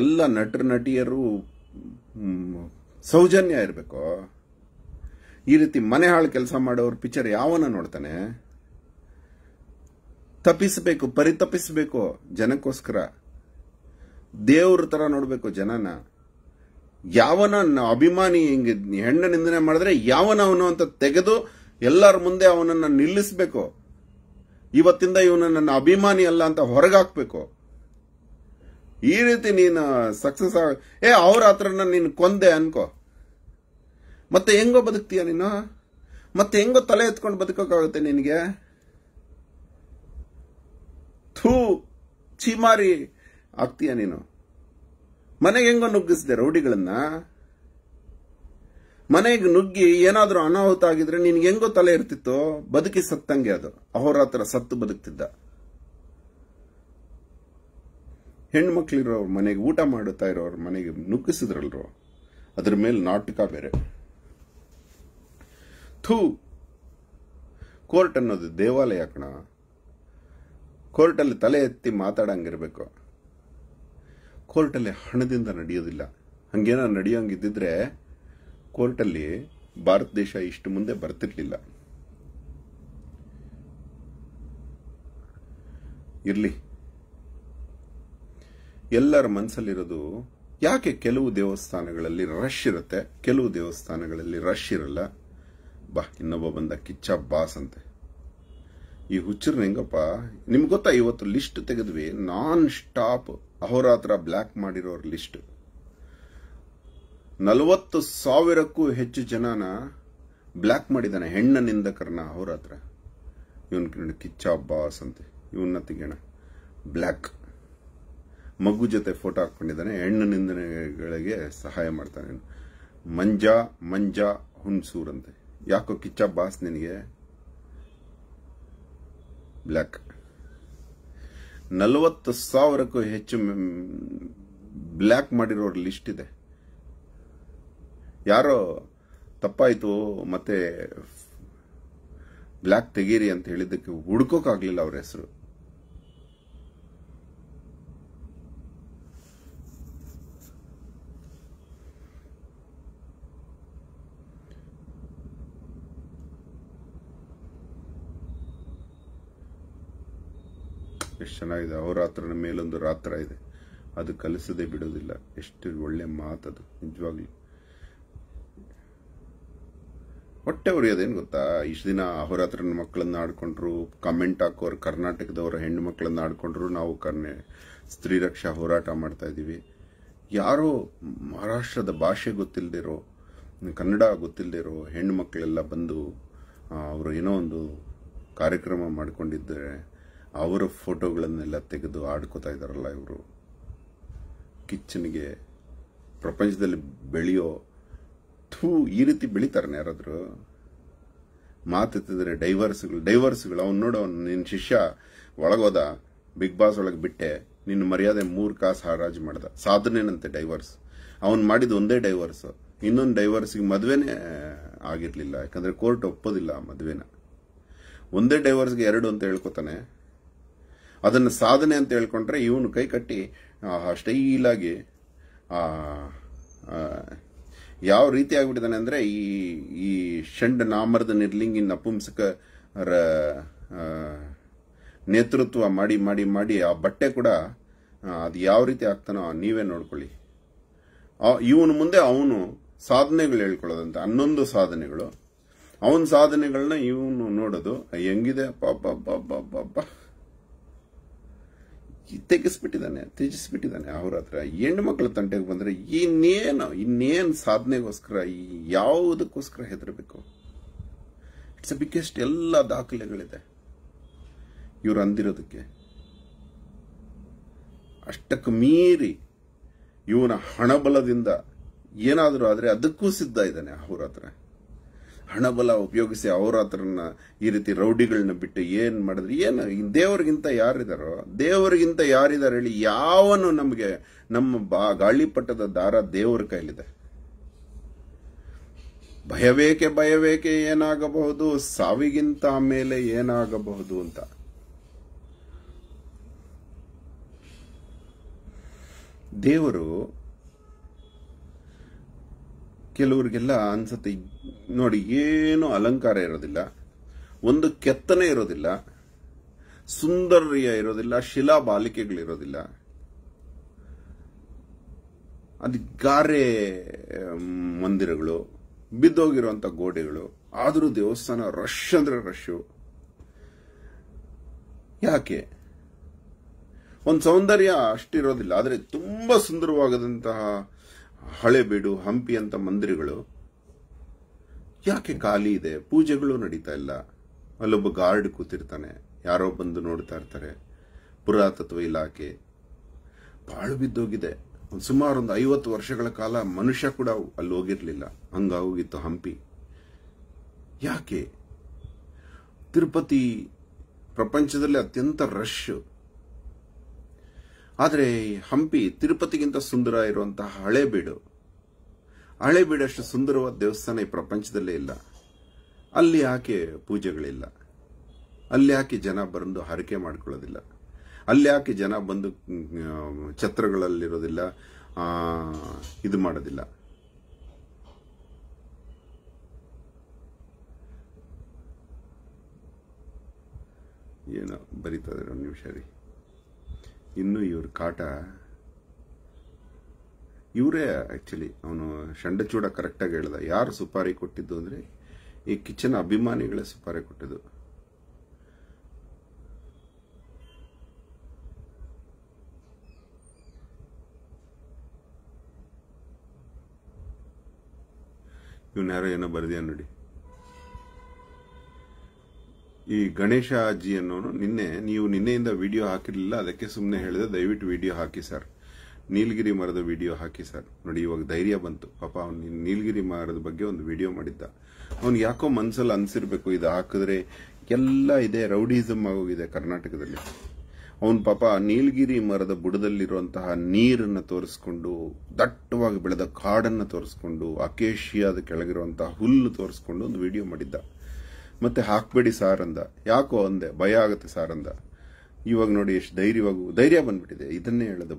ಎಲ್ಲ ನಟರು ನಟಿಯರು ಸೌಜನ್ಯ ಇರಬೇಕು. ಈ ರೀತಿ ಮನೆ ಹಾಳು ಕೆಲಸ ಮಾಡೋರು ಪಿಕ್ಚರ್ ಯಾವನ ನೋಡ್ತಾನೆ? ತಪ್ಪಿಸಬೇಕು, ಪರಿತಪಿಸಬೇಕು ಜನಕ್ಕೋಸ್ಕರ, ದೇವ್ರ ತರ ನೋಡ್ಬೇಕು ಜನನ. ಯಾವನ ಅಭಿಮಾನಿ ಹಿಂಗೆ ಹೆಣ್ಣ ನಿಂದನೆ ಮಾಡಿದ್ರೆ ಯಾವನವನು ಅಂತ ತೆಗೆದು ಎಲ್ಲರ ಮುಂದೆ ಅವನನ್ನ ನಿಲ್ಲಿಸಬೇಕು. ಇವತ್ತಿಂದ ಇವನು ನನ್ನ ಅಭಿಮಾನಿ ಅಲ್ಲ ಅಂತ ಹೊರಗಾಕ್ಬೇಕು. ಈ ರೀತಿ ನೀನು ಸಕ್ಸಸ್ ಆಗ ಅವ್ರ ಹತ್ರನ ನೀನು ಕೊಂದೆ ಅನ್ಕೋ, ಮತ್ತೆ ಹೆಂಗೋ ಬದುಕ್ತೀಯ ನೀನು? ಮತ್ತೆ ಹೆಂಗೋ ತಲೆ ಎತ್ಕೊಂಡು ಬದುಕೋಕ್ಕಾಗುತ್ತೆ ನಿನಗೆ? ಥೂ, ಚೀಮಾರಿ ಆಗ್ತೀಯ ನೀನು. ಮನೆಗೆ ಹೆಂಗೋ ನುಗ್ಗಿಸಿದೆ ರೌಡಿಗಳನ್ನ, ಮನೆಗೆ ನುಗ್ಗಿ ಏನಾದ್ರೂ ಅನಾಹುತ ಆಗಿದ್ರೆ ನಿನ್ಗೆ ಹೆಂಗೋ ತಲೆ ಇರ್ತಿತ್ತು? ಬದುಕಿ ಸತ್ತಂಗೆ ಅದು. ಅಹೋರಾತ್ರ ಸತ್ತು ಬದುಕ್ತಿದ್ದ. ಹೆಣ್ಮಕ್ಳಿರೋರ್ ಮನೆಗೆ, ಊಟ ಮಾಡುತ್ತಾ ಇರೋರ್ ಮನೆಗೆ ನುಗ್ಗಿಸಿದ್ರಲ್ರು, ಅದ್ರ ಮೇಲೆ ನಾಟಕ ಬೇರೆ. ಥೂ, ಕೋರ್ಟ್ ಅನ್ನೋದು ದೇವಾಲಯ ಕಣ. ಕೋರ್ಟಲ್ಲಿ ತಲೆ ಎತ್ತಿ ಮಾತಾಡಂಗಿರ್ಬೇಕು. ಕೋರ್ಟಲ್ಲಿ ಹಣದಿಂದ ನಡೆಯೋದಿಲ್ಲ. ಹಂಗೇನೋ ನಡೆಯೋಂಗಿದ್ದಿದ್ರೆ ಕೋರ್ಟಲ್ಲಿ ಭಾರತ ದೇಶ ಇಷ್ಟು ಮುಂದೆ ಬರ್ತಿರ್ಲಿಲ್ಲ. ಇರ್ಲಿ, ಎಲ್ಲರ ಮನಸ್ಸಲ್ಲಿರೋದು ಯಾಕೆ ಕೆಲವು ದೇವಸ್ಥಾನಗಳಲ್ಲಿ ರಶ್ ಇರುತ್ತೆ, ಕೆಲವು ದೇವಸ್ಥಾನಗಳಲ್ಲಿ ರಶ್ ಇರಲ್ಲ? ಬಾ, ಇನ್ನೊಬ್ಬ ಬಂದ ಕಿಚ್ಚ ಬಾಸ್ ಅಂತೆ. ಈ ಹುಚ್ಚರ್ನ ಹೆಂಗಪ್ಪ ನಿಮ್ಗೆ ಗೊತ್ತಾ? ಇವತ್ತು ಲಿಸ್ಟ್ ತೆಗೆದ್ವಿ, ನಾನ್ ಸ್ಟಾಪ್ ಅಹೋರಾತ್ರ ಬ್ಲಾಕ್ ಮಾಡಿರೋರ್ ಲಿಸ್ಟ್. 40,000ಕ್ಕೂ ಹೆಚ್ಚು ಜನನ ಬ್ಲಾಕ್ ಮಾಡಿದಾನೆ ಹೆಣ್ಣ ನಿಂದಕರನ್ನ ಅಹೋರಾತ್ರ. ಇವನ್ ಕಿಚ್ಚ ಬಾಸ್ ಅಂತೆ, ಇವನ್ನ ತೆಗೋಣ. ಬ್ಲಾಕ್ ಮಗು ಜೊತೆ ಫೋಟೋ ಹಾಕೊಂಡಿದ್ದಾನೆ, ಹೆಣ್ಣು ನಿಂದನೆಗಳಿಗೆ ಸಹಾಯ ಮಾಡ್ತಾನೆ. ಮಂಜಾ ಮಂಜಾ ಹುಣ್ಸೂರ್ ಅಂತೆ. ಯಾಕೋ ಕಿಚ್ಚ ಬಾಸ್ ನಿನಗೆ ಬ್ಲಾಕ್. 40,000ಕ್ಕೂ ಹೆಚ್ಚು ಬ್ಲಾಕ್ ಮಾಡಿರೋರ್ ಲಿಸ್ಟ್ ಇದೆ. ಯಾರೋ ತಪ್ಪಾಯ್ತು ಮತ್ತೆ ಬ್ಲಾಕ್ ತೆಗೀರಿ ಅಂತ ಹೇಳಿದ್ದಕ್ಕೆ ಹುಡ್ಕೋಕಾಗ್ಲಿಲ್ಲ ಅವ್ರ ಹೆಸರು. ಎಷ್ಟು ಚೆನ್ನಾಗಿದೆ ಅವರಾತ್ರನ ಮೇಲೊಂದು ರಾತ್ರ ಇದೆ ಅದು ಕಲಿಸದೆ ಬಿಡೋದಿಲ್ಲ ಎಷ್ಟು ಒಳ್ಳೆ ಮಾತು ಅದು ನಿಜವಾಗ್ಲೂ ಹೊಟ್ಟೆವರಿ ಅದೇನು ಗೊತ್ತಾ ಇಷ್ಟು ದಿನ ಅಹೋರಾತ್ರನ ಮಕ್ಕಳನ್ನ ಆಡ್ಕೊಂಡ್ರು ಕಮೆಂಟ್ ಹಾಕೋರು ಕರ್ನಾಟಕದವರ ಹೆಣ್ಣು ಮಕ್ಕಳನ್ನ ಆಡ್ಕೊಂಡ್ರು ನಾವು ಸ್ತ್ರೀ ರಕ್ಷಾ ಹೋರಾಟ ಮಾಡ್ತಾ ಇದೀವಿ ಯಾರೋ ಮಹಾರಾಷ್ಟ್ರದ ಭಾಷೆ ಗೊತ್ತಿಲ್ಲದಿರೋ ಕನ್ನಡ ಗೊತ್ತಿಲ್ಲದಿರೋ ಹೆಣ್ಣು ಮಕ್ಕಳೆಲ್ಲ ಬಂದು ಅವರು ಏನೋ ಒಂದು ಕಾರ್ಯಕ್ರಮ ಮಾಡ್ಕೊಂಡಿದ್ದಾರೆ ಅವರ ಫೋಟೋಗಳನ್ನೆಲ್ಲ ತೆಗೆದು ಆಡ್ಕೊತಾ ಇದ್ದಾರಲ್ಲ ಇವರು ಕಿಚ್ಚನಿಗೆ ಪ್ರಪಂಚದಲ್ಲಿ ಬೆಳೆಯೋ ಥೂ ಈ ರೀತಿ ಬೆಳೀತಾರನೆ ಯಾರಾದರೂ ಮಾತೆತ್ತಿದ್ರೆ ಡೈವರ್ಸ್ಗಳು ಅವ್ನು ನೋಡು ನಿನ್ನ ಶಿಷ್ಯ ಒಳಗೋದ ಬಿಗ್ ಬಾಸ್ ಒಳಗೆ ಬಿಟ್ಟೆ ನಿನ್ನ ಮರ್ಯಾದೆ 3 ಕಾಸು ಹಾರಾಜು ಮಾಡ್ದ ಸಾಧನೆನಂತೆ ಡೈವರ್ಸ್ ಅವ್ನು ಮಾಡಿದ ಒಂದೇ ಡೈವರ್ಸ್ ಇನ್ನೊಂದು ಡೈವರ್ಸಿಗೆ ಮದುವೆನೇ ಆಗಿರಲಿಲ್ಲ ಯಾಕಂದರೆ ಕೋರ್ಟ್ ಒಪ್ಪೋದಿಲ್ಲ ಮದುವೆನ ಒಂದೇ ಡೈವರ್ಸ್ಗೆ 2 ಅಂತ ಹೇಳ್ಕೊತಾನೆ ಅದನ್ನು ಸಾಧನೆ ಅಂತ ಹೇಳ್ಕೊಂಡ್ರೆ ಇವನು ಕೈ ಕಟ್ಟಿ ಸ್ಟೈಲಾಗಿ ಯಾವ ರೀತಿ ಆಗಿಬಿಟ್ಟಿದ್ದಾನೆ ಅಂದರೆ ಈ ಷಂಡ ನಾಮರದ ನಿರ್ಲಿಂಗಿ ನಪುಂಸಕರ ನೇತೃತ್ವ ಮಾಡಿ ಮಾಡಿ ಮಾಡಿ ಆ ಬಟ್ಟೆ ಕೂಡ ಅದು ಯಾವ ರೀತಿ ಆಗ್ತಾನೋ ನೀವೇ ನೋಡ್ಕೊಳ್ಳಿ ಇವನು ಮುಂದೆ ಅವನು ಸಾಧನೆಗಳು ಹೇಳ್ಕೊಳ್ಳೋದಂತೆ 11 ಸಾಧನೆಗಳು ಅವನ ಸಾಧನೆಗಳನ್ನ ಇವನು ನೋಡೋದು ಹೆಂಗಿದೆ ಪಾಪ ತ್ಯಜಿಸ್ಬಿಟ್ಟಿದ್ದಾನೆ ಅವರಾತ್ರ ಹೆಣ್ಣು ಮಕ್ಕಳ ತಂಟೆಗೆ ಬಂದರೆ ಇನ್ನೇನು ಸಾಧನೆಗೋಸ್ಕರ ಯಾವುದಕ್ಕೋಸ್ಕರ ಹೆದರಬೇಕು ಇಟ್ಸ್ ಬಿಗ್ಗೆಸ್ಟ್ ಎಲ್ಲ ದಾಖಲೆಗಳಿದೆ ಇವರು ಅಂದಿರೋದಕ್ಕೆ ಅಷ್ಟಕ್ಕೆ ಮೀರಿ ಇವನ ಹಣಬಲದಿಂದ ಏನಾದರೂ ಆದರೆ ಅದಕ್ಕೂ ಸಿದ್ಧ ಇದ್ದಾನೆ ಅಹೋರಾತ್ರ ಹಣಬಲ ಉಪಯೋಗಿಸಿ ಅಹೋರಾತ್ರನ ಈ ರೀತಿ ರೌಡಿಗಳನ್ನ ಬಿಟ್ಟು ಏನು ಮಾಡಿದ್ರೆ ಏನು ದೇವರಿಗಿಂತ ಯಾರಿದಾರೋ ದೇವರಿಗಿಂತ ಯಾರಿದ್ದಾರೆ ಹೇಳಿ ಯಾವನು ನಮಗೆ ನಮ್ಮ ಗಾಳಿಪಟದ ದಾರ ದೇವರ ಕೈಲಿದೆ ಭಯವೇಕೆ ಏನಾಗಬಹುದು ಸಾವಿಗಿಂತ ಮೇಲೆ ಏನಾಗಬಹುದು ಅಂತ ದೇವರು ಕೆಲವರಿಗೆಲ್ಲ ಅನ್ಸುತ್ತೆ ನೋಡಿ ಏನು ಅಲಂಕಾರ ಇರೋದಿಲ್ಲ ಒಂದು ಕೆತ್ತನೆ ಇರೋದಿಲ್ಲ ಸುಂದರ್ಯ ಇರೋದಿಲ್ಲ ಶಿಲಾಬಾಲಿಕೆಗಳಿರೋದಿಲ್ಲ ಅದು ಗಾರೆ ಮಂದಿರಗಳು ಬಿದ್ದೋಗಿರುವಂಥ ಗೋಡೆಗಳು ಆದರೂ ದೇವಸ್ಥಾನ ರಶ್ ಅಂದರೆ ರಶ್ಶು ಯಾಕೆ ಒಂದು ಸೌಂದರ್ಯ ಅಷ್ಟಿರೋದಿಲ್ಲ ಆದರೆ ತುಂಬ ಸುಂದರವಾದಂತಹ ಹಳೆಬೀಡು ಹಂಪಿ ಅಂತ ಮಂದಿರಗಳು ಯಾಕೆ ಖಾಲಿ ಇದೆ ಪೂಜೆಗಳು ನಡೀತಾ ಇಲ್ಲ ಅಲ್ಲೊಬ್ಬ ಗಾರ್ಡ್ ಕೂತಿರ್ತಾನೆ ಯಾರೋ ಬಂದು ನೋಡ್ತಾ ಇರ್ತಾರೆ ಪುರಾತತ್ವ ಇಲಾಖೆ ಬಾಳು ಬಿದ್ದೋಗಿದೆ ಸುಮಾರು ಒಂದು 50 ವರ್ಷಗಳ ಕಾಲ ಮನುಷ್ಯ ಕೂಡ ಅಲ್ಲಿ ಹೋಗಿರ್ಲಿಲ್ಲ ಹಂಗಾಗೋಗಿತ್ತು ಹಂಪಿ ಯಾಕೆ ತಿರುಪತಿ ಪ್ರಪಂಚದಲ್ಲಿ ಅತ್ಯಂತ ರಶ್ ಆದರೆ ಹಂಪಿ ತಿರುಪತಿಗಿಂತ ಸುಂದರ ಇರುವಂತಹ ಹಳೆಬೀಡಷ್ಟು ಸುಂದರವಾದ ದೇವಸ್ಥಾನ ಈ ಪ್ರಪಂಚದಲ್ಲೇ ಇಲ್ಲ ಅಲ್ಲಿ ಯಾಕೆ ಪೂಜೆಗಳಿಲ್ಲ ಅಲ್ಲಿ ಯಾಕೆ ಜನ ಬಂದು ಹರಕೆ ಮಾಡ್ಕೊಳ್ಳೋದಿಲ್ಲ ಅಲ್ಲಿ ಯಾಕೆ ಜನ ಬಂದು ಛತ್ರಗಳಲ್ಲಿರೋದಿಲ್ಲ ಇದು ಮಾಡೋದಿಲ್ಲ ಏನೋ ಬರೀತಾ ಇದ್ದಾರೆ ಒಂದು ನಿಮಿಷ ರೀ ಇನ್ನು ಇವ್ರ ಕಾಟ ಇವರೇ ಆ್ಯಕ್ಚುಲಿ ಅವನು ಷಂಡಚೂಡ ಕರೆಕ್ಟಾಗಿ ಹೇಳ್ದ ಯಾರು ಸುಪಾರಿ ಕೊಟ್ಟಿದ್ದು ಅಂದರೆ ಈ ಕಿಚ್ಚನ ಅಭಿಮಾನಿಗಳೇ ಸುಪಾರಿ ಕೊಟ್ಟಿದ್ದು ಇವನು ಯಾರೋ ಏನೋ ಬರೆದಿಯ ನೋಡಿ ಈ ಗಣೇಶ ಅಜ್ಜಿ ಅನ್ನೋನು ನಿನ್ನೆಯಿಂದ ವಿಡಿಯೋ ಹಾಕಿರಲಿಲ್ಲ ಅದಕ್ಕೆ ಸುಮ್ಮನೆ ಹೇಳಿದೆ ದಯವಿಟ್ಟು ವಿಡಿಯೋ ಹಾಕಿ ಸರ್ ನೀಲಗಿರಿ ಮರದ ವಿಡಿಯೋ ಹಾಕಿ ಸರ್ ನೋಡಿ ಇವಾಗ ಧೈರ್ಯ ಬಂತು ಪಾಪ ಅವ್ನು ನೀಲಗಿರಿ ಮರದ ಬಗ್ಗೆ ಒಂದು ವಿಡಿಯೋ ಮಾಡಿದ್ದ ಅವ್ನು ಯಾಕೋ ಮನಸ್ಸಲ್ಲಿ ಅನಿಸಿರ್ಬೇಕು ಇದು ಹಾಕಿದ್ರೆ ಎಲ್ಲ ಇದೆ ರೌಡಿಸಮ್ ಆಗೋಗಿದೆ ಕರ್ನಾಟಕದಲ್ಲಿ ಅವನು ಪಾಪ ನೀಲಗಿರಿ ಮರದ ಬುಡದಲ್ಲಿರುವಂತಹ ನೀರನ್ನು ತೋರಿಸ್ಕೊಂಡು ದಟ್ಟವಾಗಿ ಬೆಳೆದ ಕಾಡನ್ನು ತೋರಿಸ್ಕೊಂಡು ಅಕೇಶಿಯಾದ ಕೆಳಗಿರುವಂತಹ ಹುಲ್ಲು ತೋರಿಸ್ಕೊಂಡು ಒಂದು ವಿಡಿಯೋ ಮಾಡಿದ್ದ ಮತ್ತೆ ಹಾಕಬೇಡಿ ಸಾರ್ ಅಂದ ಯಾಕೋ ಅಂದೆ ಭಯ ಆಗುತ್ತೆ ಸಾರ್ ಅಂದ ಇವಾಗ ನೋಡಿ ಎಷ್ಟು ಧೈರ್ಯ ಬಂದ್ಬಿಟ್ಟಿದೆ ಇದನ್ನೇ ಹೇಳೋದು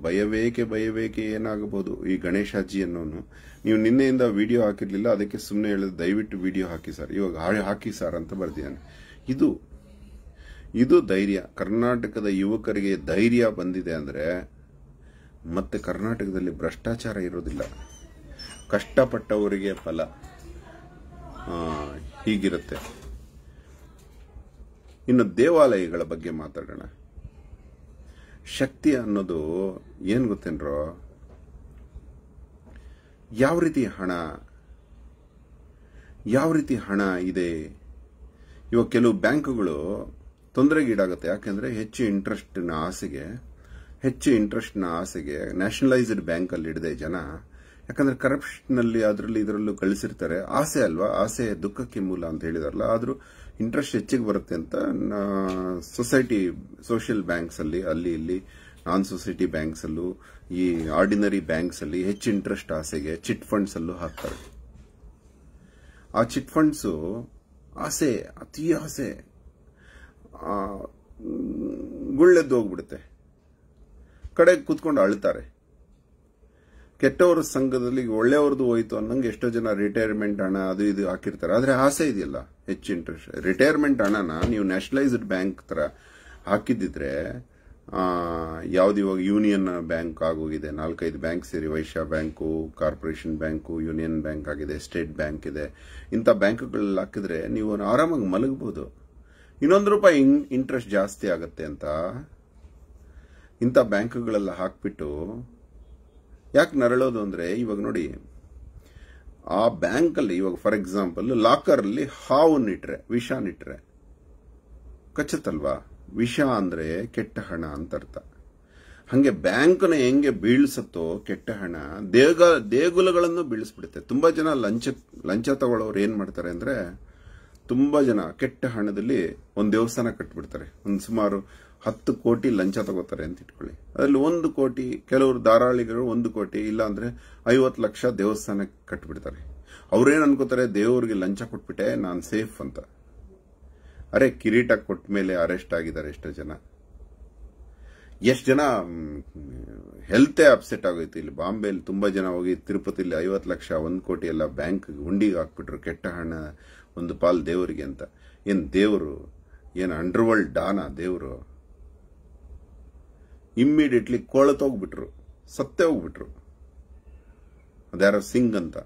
ಭಯವೇಕೆ ಏನಾಗಬಹುದು ಈ ಗಣೇಶಾಜಿ ಅನ್ನೋನು ನೀವು ನಿನ್ನೆಯಿಂದ ವಿಡಿಯೋ ಹಾಕಿರ್ಲಿಲ್ಲ ಅದಕ್ಕೆ ಸುಮ್ಮನೆ ಹೇಳೋದು ದಯವಿಟ್ಟು ವಿಡಿಯೋ ಹಾಕಿ ಸರ್ ಇವಾಗ ಹಾಕಿ ಸಾರ್ ಅಂತ ಬರ್ದಿದ್ದಾನೆ ಇದು ಇದು ಧೈರ್ಯ ಕರ್ನಾಟಕದ ಯುವಕರಿಗೆ ಧೈರ್ಯ ಬಂದಿದೆ ಅಂದ್ರೆ ಮತ್ತೆ ಕರ್ನಾಟಕದಲ್ಲಿ ಭ್ರಷ್ಟಾಚಾರ ಇರೋದಿಲ್ಲ ಕಷ್ಟಪಟ್ಟವರಿಗೆ ಫಲ ಹೀಗಿರುತ್ತೆ ಇನ್ನು ದೇವಾಲಯಗಳ ಬಗ್ಗೆ ಮಾತಾಡೋಣ ಶಕ್ತಿ ಅನ್ನೋದು ಏನು ಗೊತ್ತೇನ್ರೋ ಯಾವ ರೀತಿ ಹಣ ಇದೆ ಇವಾಗ ಕೆಲವು ಬ್ಯಾಂಕುಗಳು ತೊಂದರೆಗೀಡಾಗುತ್ತೆ ಯಾಕೆಂದ್ರೆ ಹೆಚ್ಚು ಇಂಟ್ರೆಸ್ಟ್ನ ಆಸೆಗೆ ನ್ಯಾಷನಲೈಸ್ಡ್ ಬ್ಯಾಂಕ್ ಅಲ್ಲಿ ಇಡದೆ ಜನ ಯಾಕಂದ್ರೆ ಕರಪ್ಷನ್ ಅಲ್ಲಿ ಅದರಲ್ಲಿ ಇದರಲ್ಲೂ ಕಳಿಸಿರ್ತಾರೆ ಆಸೆ ಅಲ್ವಾ ಆಸೆ ದುಃಖಕ್ಕೆ ಮೂಲ ಅಂತ ಹೇಳಿದಾರಲ್ಲ ಆದ್ರೂ ಇಂಟ್ರೆಸ್ಟ್ ಹೆಚ್ಚಿಗೆ ಬರುತ್ತೆ ಅಂತ ಸೊಸೈಟಿ ಸೋಷಿಯಲ್ ಬ್ಯಾಂಕ್ಸ್ ಅಲ್ಲಿ ಅಲ್ಲಿ ಇಲ್ಲಿ ನಾನ್ ಸೊಸೈಟಿ ಬ್ಯಾಂಕ್ಸ್ ಅಲ್ಲೂ ಈ ಆರ್ಡಿನರಿ ಬ್ಯಾಂಕ್ಸ್ ಅಲ್ಲಿ ಹೆಚ್ಚು ಇಂಟ್ರೆಸ್ಟ್ ಆಸೆಗೆ ಚಿಟ್ ಫಂಡ್ಸ್ ಅಲ್ಲೂ ಹಾಕ್ತಾರೆ ಆ ಚಿಟ್ ಫಂಡ್ಸ್ ಆಸೆ ಅತಿ ಆಸೆ ಗುಳ್ಳೆದ್ದು ಹೋಗ್ಬಿಡುತ್ತೆ ಕಡೆಗೆ ಕೂತ್ಕೊಂಡು ಅಳ್ತಾರೆ ಕೆಟ್ಟವರ ಸಂಘದಲ್ಲಿ ಒಳ್ಳೆಯವ್ರದ್ದು ಹೋಯ್ತು ಅನ್ನಂಗೆ ಎಷ್ಟೋ ಜನ ರಿಟೈರ್ಮೆಂಟ್ ಹಣ ಅದು ಇದು ಹಾಕಿರ್ತಾರೆ ಆದ್ರೆ ಆಸೆ ಇದೆಯಲ್ಲ ಹೆಚ್ಚು ಇಂಟ್ರೆಸ್ಟ್ ರಿಟೈರ್ಮೆಂಟ್ ಹಣನ ನೀವು ನ್ಯಾಷನಲೈಸ್ಡ್ ಬ್ಯಾಂಕ್ ತರ ಹಾಕಿದ್ದಿದ್ರೆ ಯಾವ್ದು ಇವಾಗ ಯೂನಿಯನ್ ಬ್ಯಾಂಕ್ ಆಗೋಗಿದೆ 4-5 ಬ್ಯಾಂಕ್ ಸೇರಿ Vysya bank corporation bank union bank ಆಗಿದೆ ಸ್ಟೇಟ್ ಬ್ಯಾಂಕ್ ಇದೆ ಇಂಥ ಬ್ಯಾಂಕ್ಗಳಲ್ಲಿ ಹಾಕಿದ್ರೆ ನೀವು ಆರಾಮಾಗಿ ಮಲಗಬಹುದು ಇನ್ನೊಂದು ರೂಪಾಯಿ ಇಂಟ್ರೆಸ್ಟ್ ಜಾಸ್ತಿ ಆಗುತ್ತೆ ಅಂತ ಇಂಥ ಬ್ಯಾಂಕ್ಗಳೆಲ್ಲ ಹಾಕ್ಬಿಟ್ಟು ಯಾಕೆ ನರಳೋದು ಅಂದ್ರೆ ಇವಾಗ ನೋಡಿ ಆ ಬ್ಯಾಂಕಲ್ಲಿ ಇವಾಗ ಫಾರ್ ಎಕ್ಸಾಂಪಲ್ ಲಾಕರ್ ಅಲ್ಲಿ ಹಾವನ್ನಿಟ್ರೆ ವಿಷಾನಿಟ್ರೆ ಕಚ್ಚುತ್ತಲ್ವಾ ವಿಷ ಅಂದ್ರೆ ಕೆಟ್ಟ ಹಣ ಅಂತ ಅರ್ಥ ಹಂಗೆ ಬ್ಯಾಂಕ್ನ ಹೆಂಗೆ ಬೀಳ್ಸತ್ತೋ ಕೆಟ್ಟ ಹಣ ದೇಗುಲಗಳನ್ನು ಬೀಳಿಸ್ಬಿಡುತ್ತೆ ತುಂಬಾ ಜನ ಲಂಚ ತಗೊಳ್ಳೋರು ಏನ್ ಮಾಡ್ತಾರೆ ಅಂದ್ರೆ ತುಂಬಾ ಜನ ಕೆಟ್ಟ ಹಣದಲ್ಲಿ ಒಂದು ದೇವಸ್ಥಾನ ಕಟ್ಬಿಡ್ತಾರೆ ಒಂದು ಸುಮಾರು 10 ಕೋಟಿ ಲಂಚ ತಗೋತಾರೆ ಅಂತ ಇಟ್ಕೊಳ್ಳಿ ಅದರಲ್ಲಿ 1 ಕೋಟಿ ಕೆಲವರು ಧಾರಾಳಿಗರು 1 ಕೋಟಿ ಇಲ್ಲ ಅಂದ್ರೆ 50 ಲಕ್ಷ ದೇವಸ್ಥಾನಕ್ಕೆ ಕಟ್ಬಿಡ್ತಾರೆ ಅವ್ರೇನ್ ಅನ್ಕೋತಾರೆ ದೇವರಿಗೆ ಲಂಚ ಕೊಟ್ಬಿಟ್ಟೆ ನಾನು ಸೇಫ್ ಅಂತ ಅರೆ ಕಿರೀಟ ಕೊಟ್ಟ ಮೇಲೆ ಅರೆಸ್ಟ್ ಆಗಿದ್ದಾರೆ ಎಷ್ಟು ಜನ ಹೆಲ್ತೇ ಅಪ್ಸೆಟ್ ಆಗೋಯ್ತು ಇಲ್ಲಿ ಬಾಂಬೆಯಲ್ಲಿ ತುಂಬಾ ಜನ ಹೋಗಿ ತಿರುಪತಿಯಲ್ಲಿ 50 ಲಕ್ಷ 1 ಕೋಟಿ ಎಲ್ಲ ಬ್ಯಾಂಕ್ ಹುಂಡಿಗೆ ಹಾಕ್ಬಿಟ್ರು ಕೆಟ್ಟ ಹಣ ಒಂದು ಪಾಲ್ ದೇವರಿಗೆ ಅಂತ ದೇವರು ಅಂಡರ್ವರ್ಲ್ಡ್ ಡಾನ ದೇವರು ಇಮ್ಮಿಡಿಯೇಟ್ಲಿ ಕೊಳತೋಗ್ಬಿಟ್ರು ಸತ್ತೇ ಹೋಗ್ಬಿಟ್ರು ಅದ್ಯಾರೋ ಸಿಂಗ್ ಅಂತ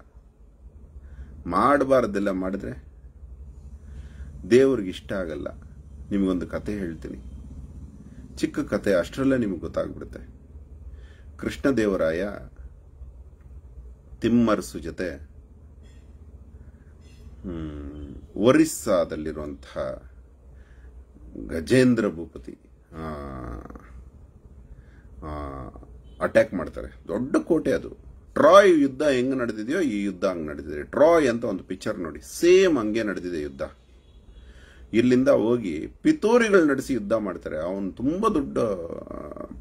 ಮಾಡಬಾರ್ದೆಲ್ಲ ಮಾಡಿದ್ರೆ ದೇವ್ರಿಗೆ ಇಷ್ಟ ಆಗಲ್ಲ ನಿಮಗೊಂದು ಕತೆ ಹೇಳ್ತೀನಿ ಚಿಕ್ಕ ಕತೆ ಅಷ್ಟರಲ್ಲೇ ನಿಮಗೆ ಗೊತ್ತಾಗ್ಬಿಡುತ್ತೆ ಕೃಷ್ಣದೇವರಾಯ ತಿಮ್ಮರಸು ಜೊತೆ ಒರಿಸ್ಸಾದಲ್ಲಿರುವಂತಹ ಗಜೇಂದ್ರ ಭೂಪತಿ ಅಟ್ಯಾಕ್ ಮಾಡ್ತಾರೆ ದೊಡ್ಡ ಕೋಟೆ ಅದು ಟ್ರಾಯ್ ಯುದ್ಧ ಹೆಂಗ್ ನಡೆದಿದೆಯೋ ಈ ಯುದ್ಧ ಹಂಗೆ ನಡೆದಿದೆ ಟ್ರಾಯ್ ಅಂತ ಒಂದು ಪಿಕ್ಚರ್ ನೋಡಿ ಸೇಮ್ ಹಂಗೆ ನಡೆದಿದೆ ಯುದ್ಧ ಇಲ್ಲಿಂದ ಹೋಗಿ ಪಿತೂರಿಗಳು ನಡೆಸಿ ಯುದ್ಧ ಮಾಡ್ತಾರೆ ಅವನು ತುಂಬಾ ದೊಡ್ಡ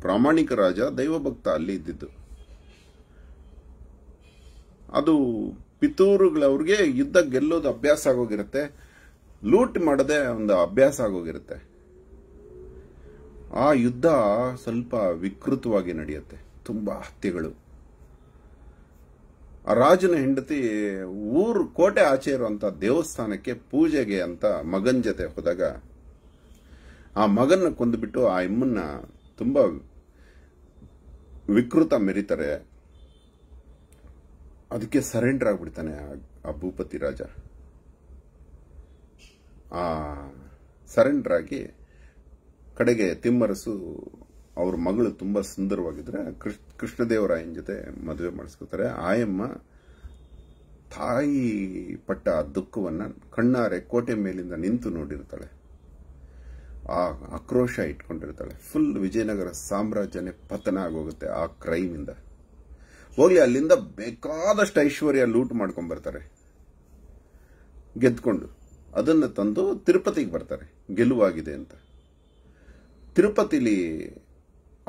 ಪ್ರಾಮಾಣಿಕ ರಾಜ ದೈವಭಕ್ತ ಅಲ್ಲಿ ಇದ್ದಿದ್ದು ಅದು ಪಿತೂರುಗಳವ್ರಿಗೆ ಯುದ್ಧ ಗೆಲ್ಲೋದು ಅಭ್ಯಾಸ ಆಗೋಗಿರುತ್ತೆ ಲೂಟ್ ಮಾಡದೆ ಒಂದು ಅಭ್ಯಾಸ ಆಗೋಗಿರುತ್ತೆ ಆ ಯುದ್ಧ ಸ್ವಲ್ಪ ವಿಕೃತವಾಗಿ ನಡೆಯುತ್ತೆ ತುಂಬಾ ಹತ್ಯೆಗಳು ಆ ರಾಜನ ಹೆಂಡತಿ ಊರು ಕೋಟೆ ಆಚೆ ಇರುವಂತ ದೇವಸ್ಥಾನಕ್ಕೆ ಪೂಜೆಗೆ ಅಂತ ಮಗನ್ ಜೊತೆ ಹೋದಾಗ ಆ ಮಗನ್ನ ಕೊಂದುಬಿಟ್ಟು ಆ ಅಮ್ಮನ್ನ ತುಂಬಾ ವಿಕೃತ ಮೆರಿತಾರೆ ಅದಕ್ಕೆ ಸರೆಂಡರ್ ಆಗ್ಬಿಡ್ತಾನೆ ಆ ಭೂಪತಿ ರಾಜ ಆ ಸರೆಂಡರ್ ಆಗಿ ಕಡೆಗೆ ತಿಮ್ಮರಸು ಅವ್ರ ಮಗಳು ತುಂಬಾ ಸುಂದರವಾಗಿದ್ರೆ ಕೃಷ್ಣದೇವರಾಯನ ಜೊತೆ ಮದುವೆ ಮಾಡಿಸ್ಕೊತಾರೆ ಆಯಮ್ಮ ತಾಯಿ ಪಟ್ಟ ದುಃಖವನ್ನ ಕಣ್ಣಾರೆ ಕೋಟೆ ಮೇಲಿಂದ ನಿಂತು ನೋಡಿರ್ತಾಳೆ ಆ ಆಕ್ರೋಶ ಇಟ್ಕೊಂಡಿರ್ತಾಳೆ ಫುಲ್ ವಿಜಯನಗರ ಸಾಮ್ರಾಜ್ಯನೇ ಪತನ ಆಗೋಗುತ್ತೆ ಆ ಕ್ರೈಮ್ ಇಂದ ಹೋಗ್ಲಿ ಅಲ್ಲಿಂದ ಬೇಕಾದಷ್ಟು ಐಶ್ವರ್ಯ ಲೂಟ್ ಮಾಡ್ಕೊಂಡ್ ಬರ್ತಾರೆ ಗೆದ್ಕೊಂಡು ಅದನ್ನ ತಂದು ತಿರುಪತಿಗೆ ಬರ್ತಾರೆ ಗೆಲುವಾಗಿದೆ ಅಂತ ತಿರುಪತಿಲಿ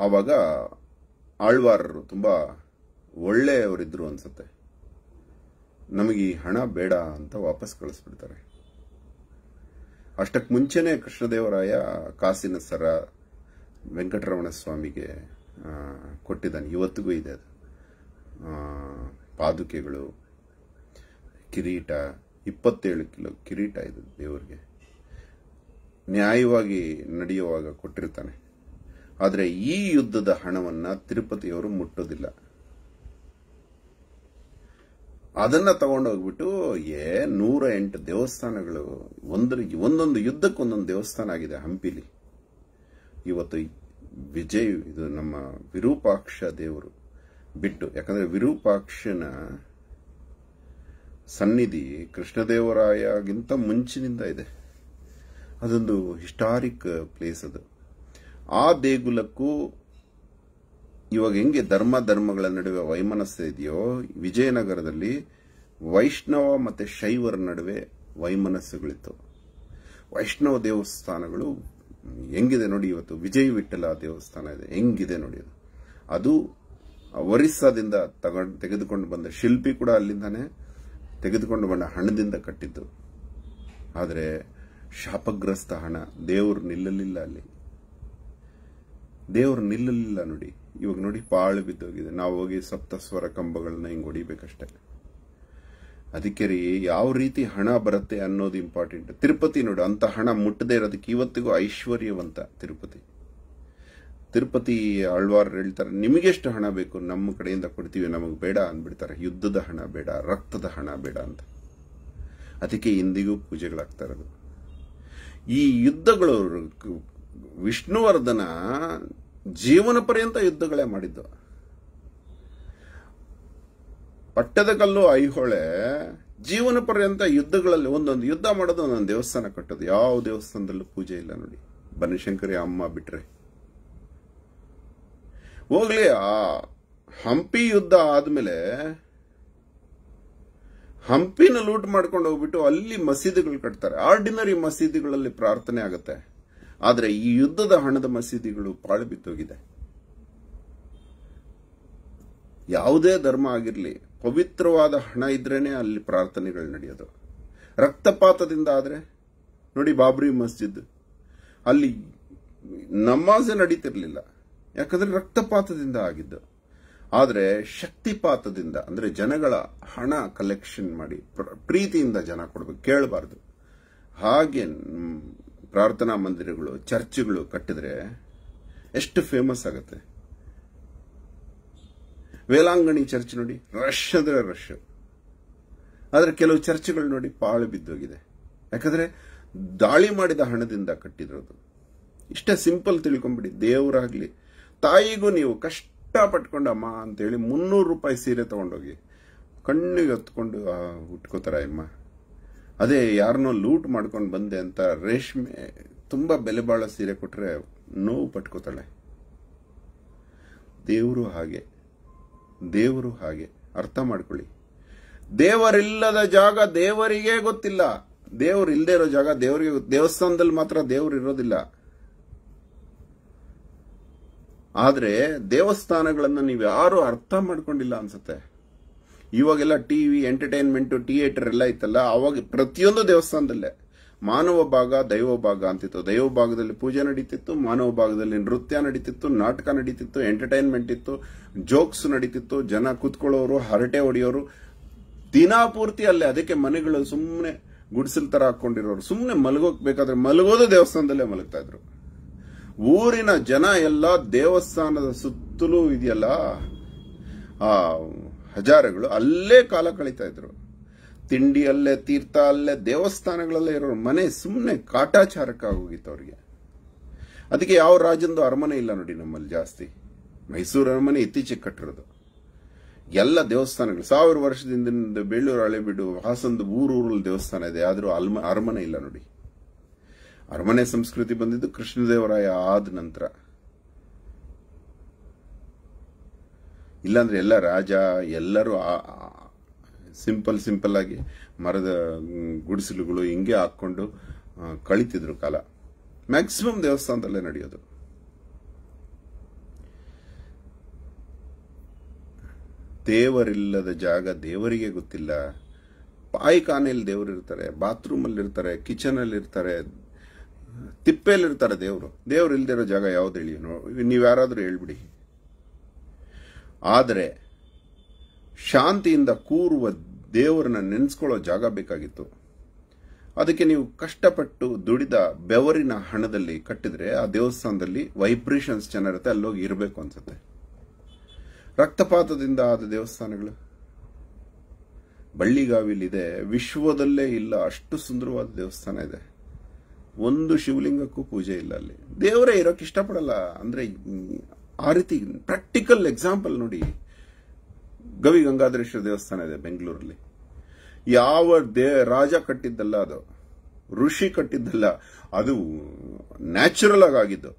ಆವಾಗ ಆಳ್ವಾರರು ತುಂಬಾ ಒಳ್ಳೆಯವರಿದ್ರು ಅನ್ಸುತ್ತೆ ನಮಗೆ ಈ ಹಣ ಬೇಡ ಅಂತ ವಾಪಸ್ ಕಳಿಸ್ಬಿಡ್ತಾರೆ ಅಷ್ಟಕ್ಕೆ ಮುಂಚೆನೆ ಕೃಷ್ಣದೇವರಾಯ ಕಾಸಿನ ಸರ ವೆಂಕಟರಮಣ ಸ್ವಾಮಿಗೆ ಕೊಟ್ಟಿದ್ದಾನೆ ಇವತ್ತಿಗೂ ಇದೆ ಅದು ಪಾದುಕೆಗಳು ಕಿರೀಟ 27 ಕಿಲೋ ಕಿರೀಟ ಇದೆ ದೇವರಿಗೆ ನ್ಯಾಯವಾಗಿ ನಡೆಯುವಾಗ ಕೊಟ್ಟಿರ್ತಾನೆ. ಆದರೆ ಈ ಯುದ್ಧದ ಹಣವನ್ನು ತಿರುಪತಿಯವರು ಮುಟ್ಟೋದಿಲ್ಲ. ಅದನ್ನ ತಗೊಂಡು ಹೋಗ್ಬಿಟ್ಟು 108 ದೇವಸ್ಥಾನಗಳು, ಒಂದೊಂದು ಯುದ್ಧಕ್ಕೆ ಒಂದೊಂದು ದೇವಸ್ಥಾನ ಆಗಿದೆ ಹಂಪಿಲಿ. ಇವತ್ತು ವಿಜಯ್ ಇದು ನಮ್ಮ ವಿರೂಪಾಕ್ಷ ದೇವರು ಬಿಟ್ಟು, ಯಾಕಂದ್ರೆ ವಿರೂಪಾಕ್ಷನ ಸನ್ನಿಧಿ ಕೃಷ್ಣದೇವರಾಯಗಿಂತ ಮುಂಚಿನಿಂದ ಇದೆ. ಅದೊಂದು ಹಿಸ್ಟಾರಿಕ್ ಪ್ಲೇಸ್. ಅದು ಆ ದೇಗುಲಕ್ಕೂ ಇವಾಗ ಹೆಂಗೆ ಧರ್ಮಗಳ ನಡುವೆ ವೈಮನಸ್ಸೆ ಇದೆಯೋ, ವಿಜಯನಗರದಲ್ಲಿ ವೈಷ್ಣವ ಮತ್ತು ಶೈವರ ನಡುವೆ ವೈಮನಸ್ಸುಗಳಿತ್ತು. ವೈಷ್ಣವ ದೇವಸ್ಥಾನಗಳು ಹೆಂಗಿದೆ ನೋಡಿ, ಇವತ್ತು ವಿಜಯ ವಿಠಲ ದೇವಸ್ಥಾನ ಇದೆ ಹೆಂಗಿದೆ ನೋಡಿ. ಅದು ಒರಿಸ್ಸಾದಿಂದ ತೆಗೆದುಕೊಂಡು ಬಂದ ಶಿಲ್ಪಿ ಕೂಡ ಅಲ್ಲಿಂದಾನೆ ತೆಗೆದುಕೊಂಡು ಬಂದ ಹಣದಿಂದ ಕಟ್ಟಿದ್ದು. ಆದರೆ ಶಾಪಗ್ರಸ್ತ ಹಣ, ದೇವರು ನಿಲ್ಲಲಿಲ್ಲ ಅಲ್ಲಿ, ದೇವರು ನಿಲ್ಲಲಿಲ್ಲ ನೋಡಿ. ಇವಾಗ ನೋಡಿ ಪಾಳು ಬಿದ್ದೋಗಿದೆ. ನಾವು ಹೋಗಿ ಸಪ್ತಸ್ವರ ಕಂಬಗಳನ್ನ ಹಿಂಗೆ ಹೊಡಿಬೇಕಷ್ಟೆ. ಅದಕ್ಕೆ ರೀ ಯಾವ ರೀತಿ ಹಣ ಬರುತ್ತೆ ಅನ್ನೋದು ಇಂಪಾರ್ಟೆಂಟ್. ತಿರುಪತಿ ನೋಡಿ, ಅಂತ ಹಣ ಮುಟ್ಟದೇ ಇರೋದಕ್ಕೆ ಇವತ್ತಿಗೂ ಐಶ್ವರ್ಯವಂತ ತಿರುಪತಿ. ಆಳ್ವಾರು ಹೇಳ್ತಾರೆ, ನಿಮಗೆಷ್ಟು ಹಣ ಬೇಕು ನಮ್ಮ ಕಡೆಯಿಂದ ಕೊಡ್ತೀವಿ, ನಮಗೆ ಬೇಡ ಅಂದ್ಬಿಡ್ತಾರೆ. ಯುದ್ಧದ ಹಣ ಬೇಡ, ರಕ್ತದ ಹಣ ಬೇಡ ಅಂತ. ಅದಕ್ಕೆ ಇಂದಿಗೂ ಪೂಜೆಗಳಾಗ್ತಾ ಇರೋದು. ಈ ಯುದ್ಧಗಳು ವಿಷ್ಣುವರ್ಧನ ಜೀವನ ಪರ್ಯಂತ ಯುದ್ಧಗಳೇ ಮಾಡಿದ್ದು. ಪಟ್ಟದಕಲ್ಲು, ಐಹೊಳೆ ಜೀವನ ಪರ್ಯಂತ ಯುದ್ಧಗಳಲ್ಲಿ ಒಂದೊಂದು ಯುದ್ಧ ಮಾಡೋದು, ಒಂದೊಂದು ದೇವಸ್ಥಾನ ಕಟ್ಟೋದು. ಯಾವ ದೇವಸ್ಥಾನದಲ್ಲೂ ಪೂಜೆ ಇಲ್ಲ ನೋಡಿ. ಬನಶಂಕರಿ ಅಮ್ಮ ಬಿಟ್ರೆ ಹೋಗ್ಲಿ. ಆ ಹಂಪಿ ಯುದ್ಧ ಆದ್ಮೇಲೆ ಹಂಪಿನ ಲೂಟ್ ಮಾಡ್ಕೊಂಡು ಹೋಗ್ಬಿಟ್ಟು ಅಲ್ಲಿ ಮಸೀದಿಗಳು ಕಟ್ತಾರೆ. ಆರ್ಡಿನರಿ ಮಸೀದಿಗಳಲ್ಲಿ ಪ್ರಾರ್ಥನೆ ಆಗುತ್ತೆ. ಆದರೆ ಈ ಯುದ್ಧದ ಹಣದ ಮಸೀದಿಗಳು ಪಾಳು ಬಿದ್ದೋಗಿದೆ. ಯಾವುದೇ ಧರ್ಮ ಆಗಿರಲಿ, ಪವಿತ್ರವಾದ ಹಣ ಇದ್ರೇನೆ ಅಲ್ಲಿ ಪ್ರಾರ್ಥನೆಗಳು ನಡೆಯೋದು. ರಕ್ತಪಾತದಿಂದ ಆದರೆ ನೋಡಿ, ಬಾಬ್ರಿ ಮಸ್ಜಿದ್ ಅಲ್ಲಿ ನಮಾಜ್ ನಡೀತಿರ್ಲಿಲ್ಲ, ಯಾಕಂದ್ರೆ ರಕ್ತಪಾತದಿಂದ ಆಗಿದ್ದು. ಆದರೆ ಶಕ್ತಿಪಾತದಿಂದ, ಅಂದ್ರೆ ಜನಗಳ ಹಣ ಕಲೆಕ್ಷನ್ ಮಾಡಿ ಪ್ರೀತಿಯಿಂದ ಜನ ಕೊಡಬೇಕು, ಕೇಳಬಾರ್ದು ಹಾಗೆ ಪ್ರಾರ್ಥನಾ ಮಂದಿರಗಳು, ಚರ್ಚ್ಗಳು ಕಟ್ಟಿದ್ರೆ ಎಷ್ಟು ಫೇಮಸ್ ಆಗುತ್ತೆ. ವೇಲಾಂಗಣಿ ಚರ್ಚ್ ನೋಡಿ, ರಶ್ ಅಂದ್ರೆ ರಶ್. ಆದರೆ ಕೆಲವು ಚರ್ಚ್ಗಳು ನೋಡಿ ಪಾಳು ಬಿದ್ದೋಗಿದೆ, ಯಾಕಂದ್ರೆ ದಾಳಿ ಮಾಡಿದ ಹಣದಿಂದ ಕಟ್ಟಿರೋದು. ಇಷ್ಟೇ ಸಿಂಪಲ್ ತಿಳ್ಕೊಂಬಿಡಿ. ದೇವರಾಗ್ಲಿ, ತಾಯಿಗೂ ನೀವು ಕಷ್ಟ ಪಟ್ಕೊಂಡಮ್ಮ ಅಂತೇಳಿ 300 ರೂಪಾಯಿ ಸೀರೆ ತಗೊಂಡೋಗಿ ಕಣ್ಣಿಗೆ ಹೊತ್ಕೊಂಡು ಉಟ್ಕೋತಾರ ಅಮ್ಮ. ಅದೇ ಯಾರನ್ನೋ ಲೂಟ್ ಮಾಡ್ಕೊಂಡು ಬಂದೆ ಅಂತ ರೇಷ್ಮೆ ತುಂಬ ಬೆಲೆ ಬಾಳೋ ಸೀರೆ ಕೊಟ್ಟರೆ ನೋವು ಪಟ್ಕೋತಾಳೆ. ದೇವರು ಹಾಗೆ ಅರ್ಥ ಮಾಡ್ಕೊಳ್ಳಿ. ದೇವರಿಲ್ಲದ ಜಾಗ ದೇವರಿಗೇ ಗೊತ್ತಿಲ್ಲ, ದೇವರು ಇಲ್ಲದೆ ಇರೋ ಜಾಗ ದೇವರಿಗೆ ಗೊತ್ತಿಲ್ಲ. ದೇವಸ್ಥಾನದಲ್ಲಿ ಮಾತ್ರ ದೇವರು ಇರೋದಿಲ್ಲ. ಆದರೆ ದೇವಸ್ಥಾನಗಳನ್ನು ನೀವು ಯಾರು ಅರ್ಥ ಮಾಡ್ಕೊಂಡಿಲ್ಲ ಅನ್ಸುತ್ತೆ. ಇವಾಗೆಲ್ಲ ಟಿವಿ, ಎಂಟರ್ಟೈನ್ಮೆಂಟ್, ಥಿಯೇಟರ್ ಎಲ್ಲ ಇತ್ತಲ್ಲ, ಅವಾಗ ಪ್ರತಿಯೊಂದು ದೇವಸ್ಥಾನದಲ್ಲೇ ಮಾನವ ಭಾಗ, ದೈವ ಭಾಗ ಅಂತಿತ್ತು. ದೈವ ಭಾಗದಲ್ಲಿ ಪೂಜೆ ನಡೀತಿತ್ತು, ಮಾನವ ಭಾಗದಲ್ಲಿ ನೃತ್ಯ ನಡೀತಿತ್ತು, ನಾಟಕ ನಡೀತಿತ್ತು, ಎಂಟರ್ಟೈನ್ಮೆಂಟ್ ಇತ್ತು, ಜೋಕ್ಸ್ ನಡೀತಿತ್ತು, ಜನ ಕೂತ್ಕೊಳ್ಳೋರು, ಹರಟೆ ಹೊಡೆಯೋರು ದಿನಾಪೂರ್ತಿ ಅಲ್ಲೇ. ಅದಕ್ಕೆ ಮನೆಗಳು ಸುಮ್ಮನೆ ಗುಡಿಸಲ್ ತರ ಹಾಕೊಂಡಿರೋರು ಸುಮ್ಮನೆ ಮಲಗೋಗ್ಬೇಕಾದ್ರೆ ಮಲಗೋದು ದೇವಸ್ಥಾನದಲ್ಲೇ ಮಲಗ್ತಾ ಇದ್ರು. ಊರಿನ ಜನ ಎಲ್ಲ ದೇವಸ್ಥಾನದ ಸುತ್ತಲೂ ಇದೆಯಲ್ಲ ಆ ಹಜಾರಗಳು, ಅಲ್ಲೇ ಕಾಲ ಕಳೀತಾ ಇದ್ರು. ತಿಂಡಿ ಅಲ್ಲೇ, ತೀರ್ಥ ಅಲ್ಲೇ, ದೇವಸ್ಥಾನಗಳಲ್ಲೇ ಇರೋರು. ಮನೆ ಸುಮ್ಮನೆ ಕಾಟಾಚಾರಕ್ಕೆ ಆಗೋಗಿತ್ತು ಅವ್ರಿಗೆ. ಅದಕ್ಕೆ ಯಾವ ರಾಜಂದು ಅರಮನೆ ಇಲ್ಲ ನೋಡಿ ನಮ್ಮಲ್ಲಿ ಜಾಸ್ತಿ. ಮೈಸೂರು ಅರಮನೆ ಇತ್ತೀಚೆಗೆ ಕಟ್ಟಿರೋದು. ಎಲ್ಲ ದೇವಸ್ಥಾನಗಳು 1000 ವರ್ಷದಿಂದ ಬೇಳೂರು, ಹಳೆಬೀಡು, ಹಾಸನದ ಊರೂರಲ್ಲಿ ದೇವಸ್ಥಾನ ಇದೆ, ಆದರೂ ಅರಮನೆ ಇಲ್ಲ ನೋಡಿ. ಅರಮನೆ ಸಂಸ್ಕೃತಿ ಬಂದಿದ್ದು ಕೃಷ್ಣದೇವರಾಯ ಆದ ನಂತರ. ಇಲ್ಲಾಂದ್ರೆ ಎಲ್ಲ ರಾಜ ಎಲ್ಲರೂ ಸಿಂಪಲ್ ಆಗಿ ಮರದ ಗುಡಿಸಲುಗಳು ಹಿಂಗೆ ಹಾಕ್ಕೊಂಡು ಕಳೀತಿದ್ರು ಕಾಲ. ಮ್ಯಾಕ್ಸಿಮಮ್ ದೇವಸ್ಥಾನದಲ್ಲೇ ನಡೆಯೋದು. ದೇವರಿಲ್ಲದ ಜಾಗ ದೇವರಿಗೆ ಗೊತ್ತಿಲ್ಲ. ಪಾಯಿಖಾನೆಯಲ್ಲಿ ದೇವರು ಇರ್ತಾರೆ, ಬಾತ್ರೂಮ್ ಅಲ್ಲಿ ಇರ್ತಾರೆ, ಕಿಚನ್ ಅಲ್ಲಿ ಇರ್ತಾರೆ, ತಿಪ್ಪೆಯಲ್ಲಿರ್ತಾರೆ ದೇವರು. ದೇವರು ಇಲ್ದಿರೋ ಜಾಗ ಯಾವ್ದು ಹೇಳಿ ನೀವು ಯಾರಾದ್ರೂ ಹೇಳ್ಬಿಡಿ. ಆದರೆ ಶಾಂತಿಯಿಂದ ಕೂರುವ ದೇವರನ್ನ ನೆನೆಸ್ಕೊಳ್ಳೋ ಜಾಗ ಬೇಕಾಗಿತ್ತು. ಅದಕ್ಕೆ ನೀವು ಕಷ್ಟಪಟ್ಟು ದುಡಿದ ಬೆವರಿನ ಹಣದಲ್ಲಿ ಕಟ್ಟಿದ್ರೆ ಆ ದೇವಸ್ಥಾನದಲ್ಲಿ ವೈಬ್ರೇಷನ್ಸ್ ಚೆನ್ನಾಗಿರುತ್ತೆ, ಅಲ್ಲಿ ಹೋಗಿ ಇರಬೇಕು ಅನ್ಸುತ್ತೆ. ರಕ್ತಪಾತದಿಂದ ಆದ ದೇವಸ್ಥಾನಗಳು ಬಳ್ಳಿಗಾವಿಲಿದೆ, ವಿಶ್ವದಲ್ಲೇ ಇಲ್ಲ ಅಷ್ಟು ಸುಂದರವಾದ ದೇವಸ್ಥಾನ ಇದೆ. ಒಂದು ಶಿವಲಿಂಗಕ್ಕೂ ಪೂಜೆ ಇಲ್ಲ, ಅಲ್ಲಿ ದೇವರೇ ಇರೋಕೆ ಇಷ್ಟಪಡಲ್ಲ. ಅಂದ್ರೆ ಆ ರೀತಿ ಪ್ರಾಕ್ಟಿಕಲ್ ಎಕ್ಸಾಂಪಲ್ ನೋಡಿ, ಗವಿ ಗಂಗಾಧರೇಶ್ವರ ದೇವಸ್ಥಾನ ಇದೆ ಬೆಂಗಳೂರಲ್ಲಿ. ಯಾವ ರಾಜ ಕಟ್ಟಿದ್ದಲ್ಲ, ಅದು ಋಷಿ ಕಟ್ಟಿದ್ದಲ್ಲ, ಅದು ನ್ಯಾಚುರಲ್ ಆಗಿದ್ದು.